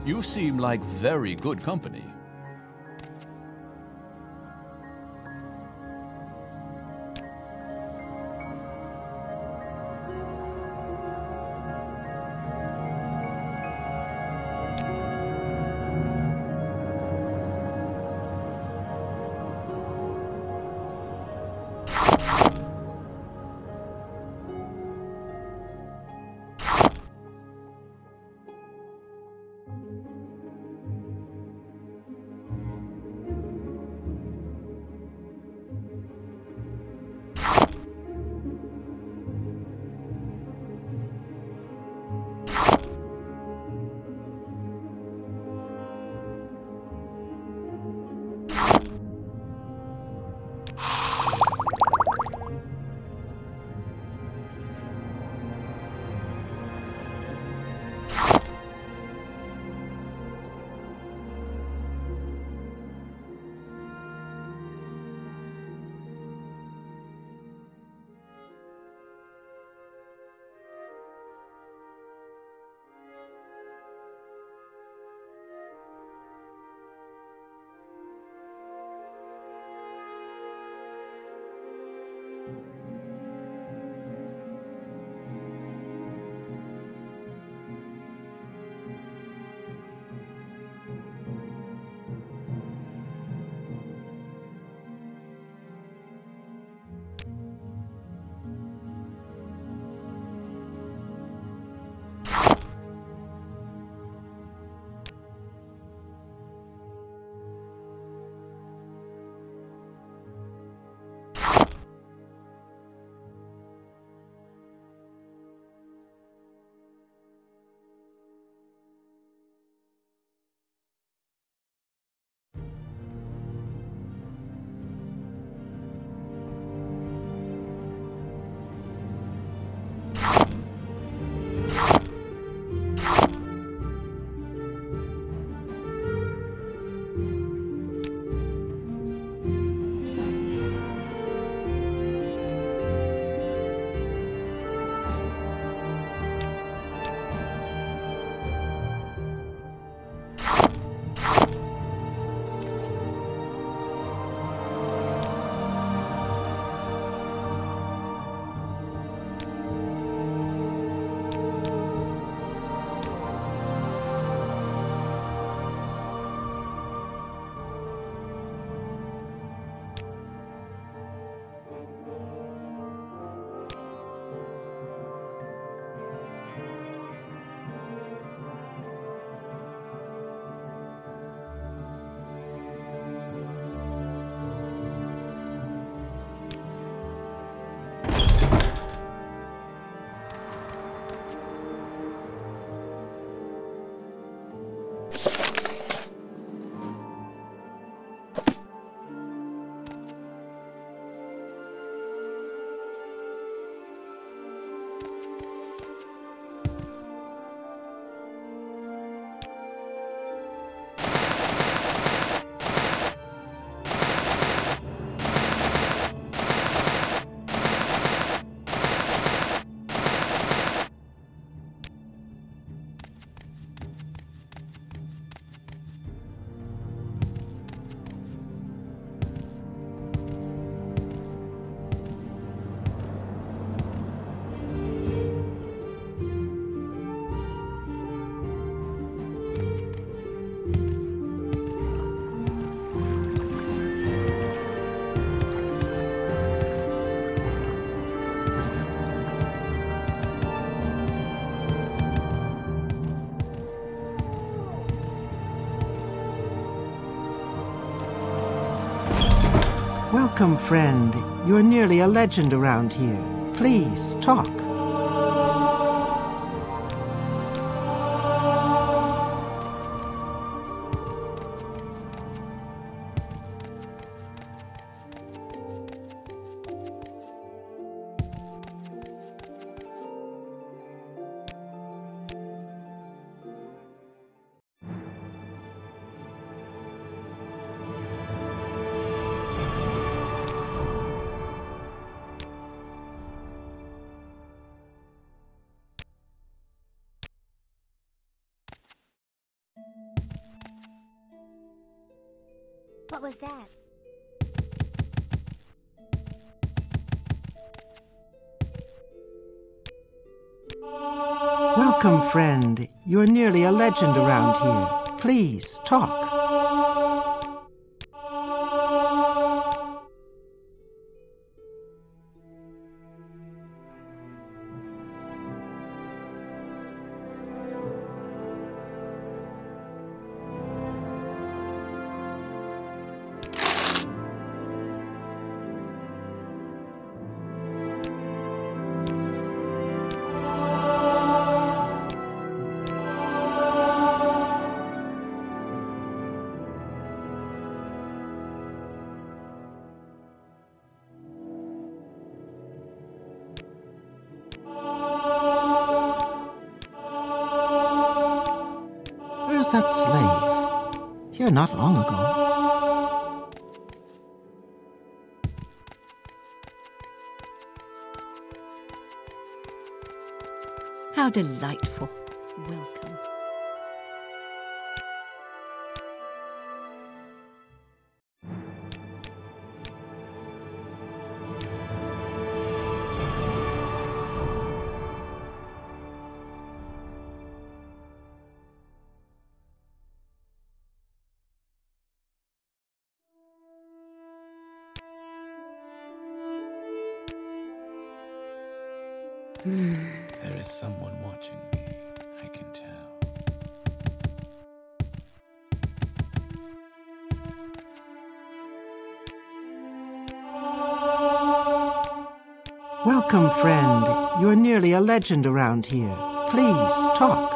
You seem like very good company. Welcome, friend. You're nearly a legend around here. Please, talk. What was that? Welcome, friend. You're nearly a legend around here. Please, talk. That slave here not long ago. How delightful. Welcome. There is someone watching me, I can tell. Welcome, friend. You're nearly a legend around here. Please, talk.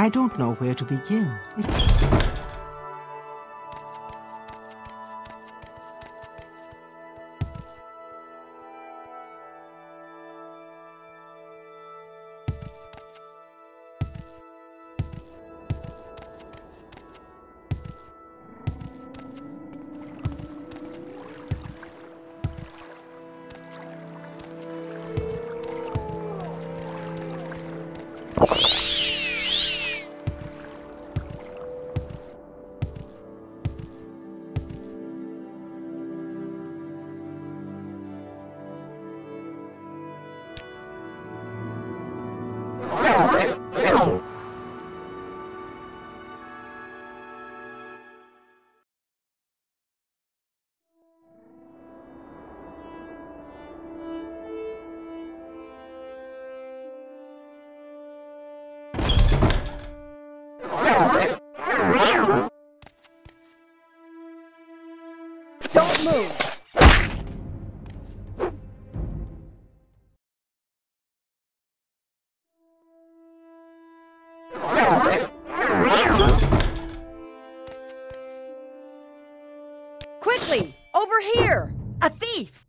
I don't know where to begin. Don't move! Quickly! Over here! A thief!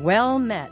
Well met.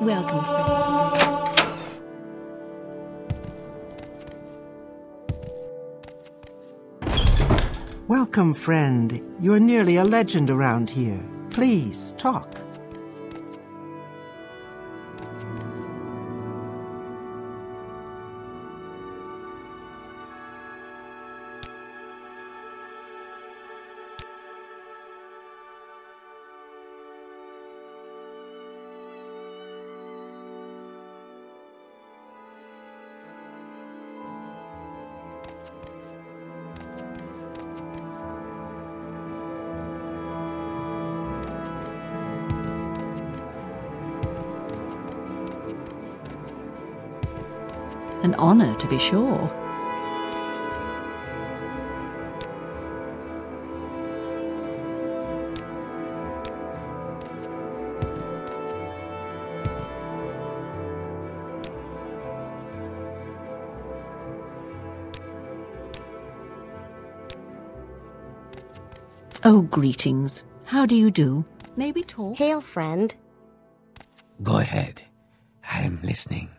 Welcome, friend. Welcome, friend. You're nearly a legend around here. Please, talk. An honor, to be sure. Oh, greetings. How do you do? May we talk? Hail, friend. Go ahead. I'm listening.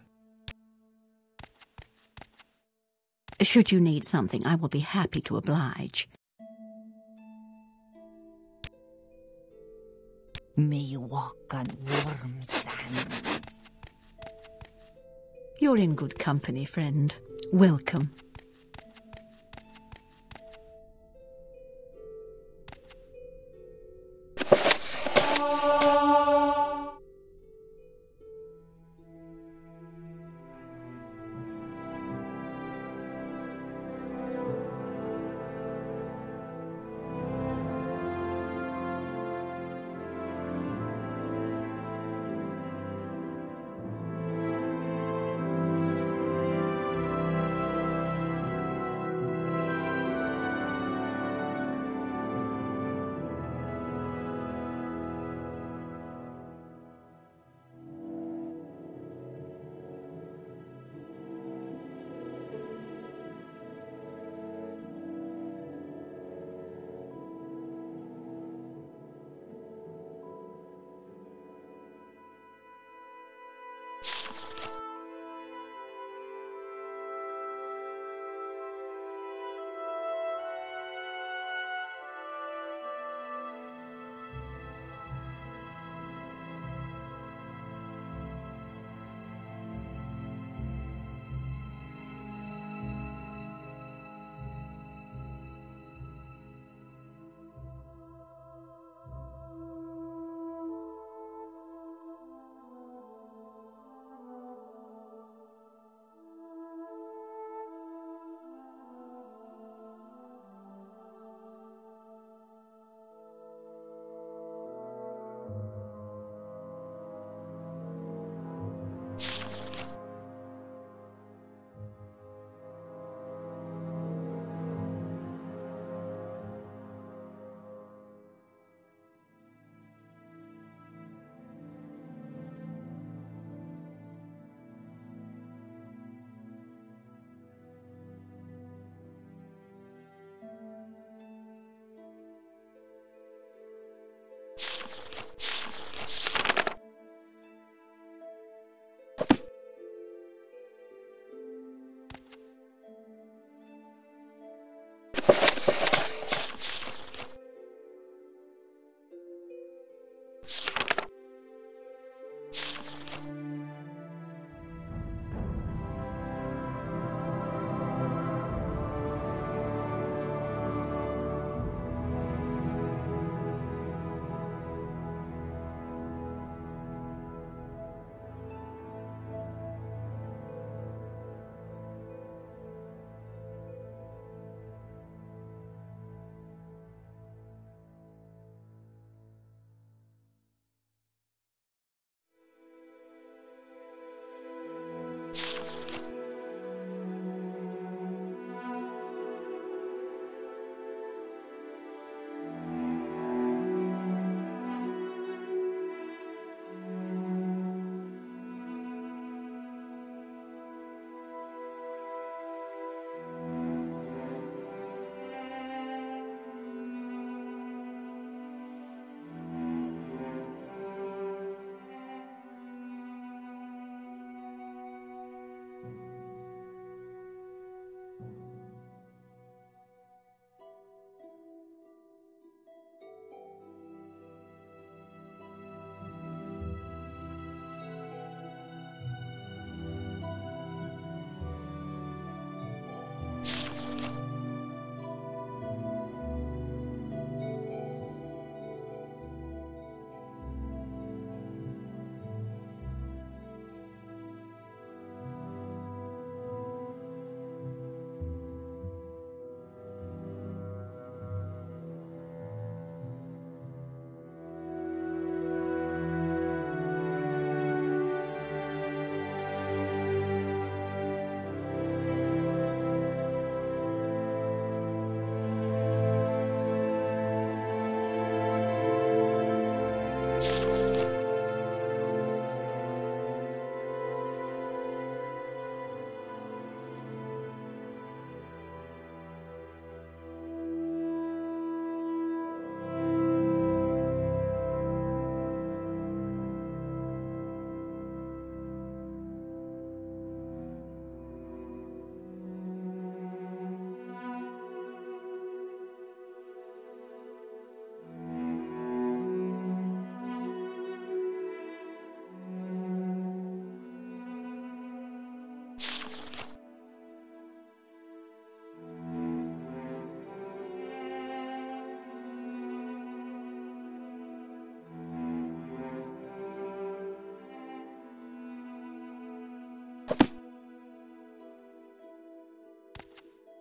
Should you need something, I will be happy to oblige. May you walk on warm sands. You're in good company, friend. Welcome.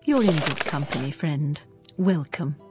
You're in good company, friend. Welcome.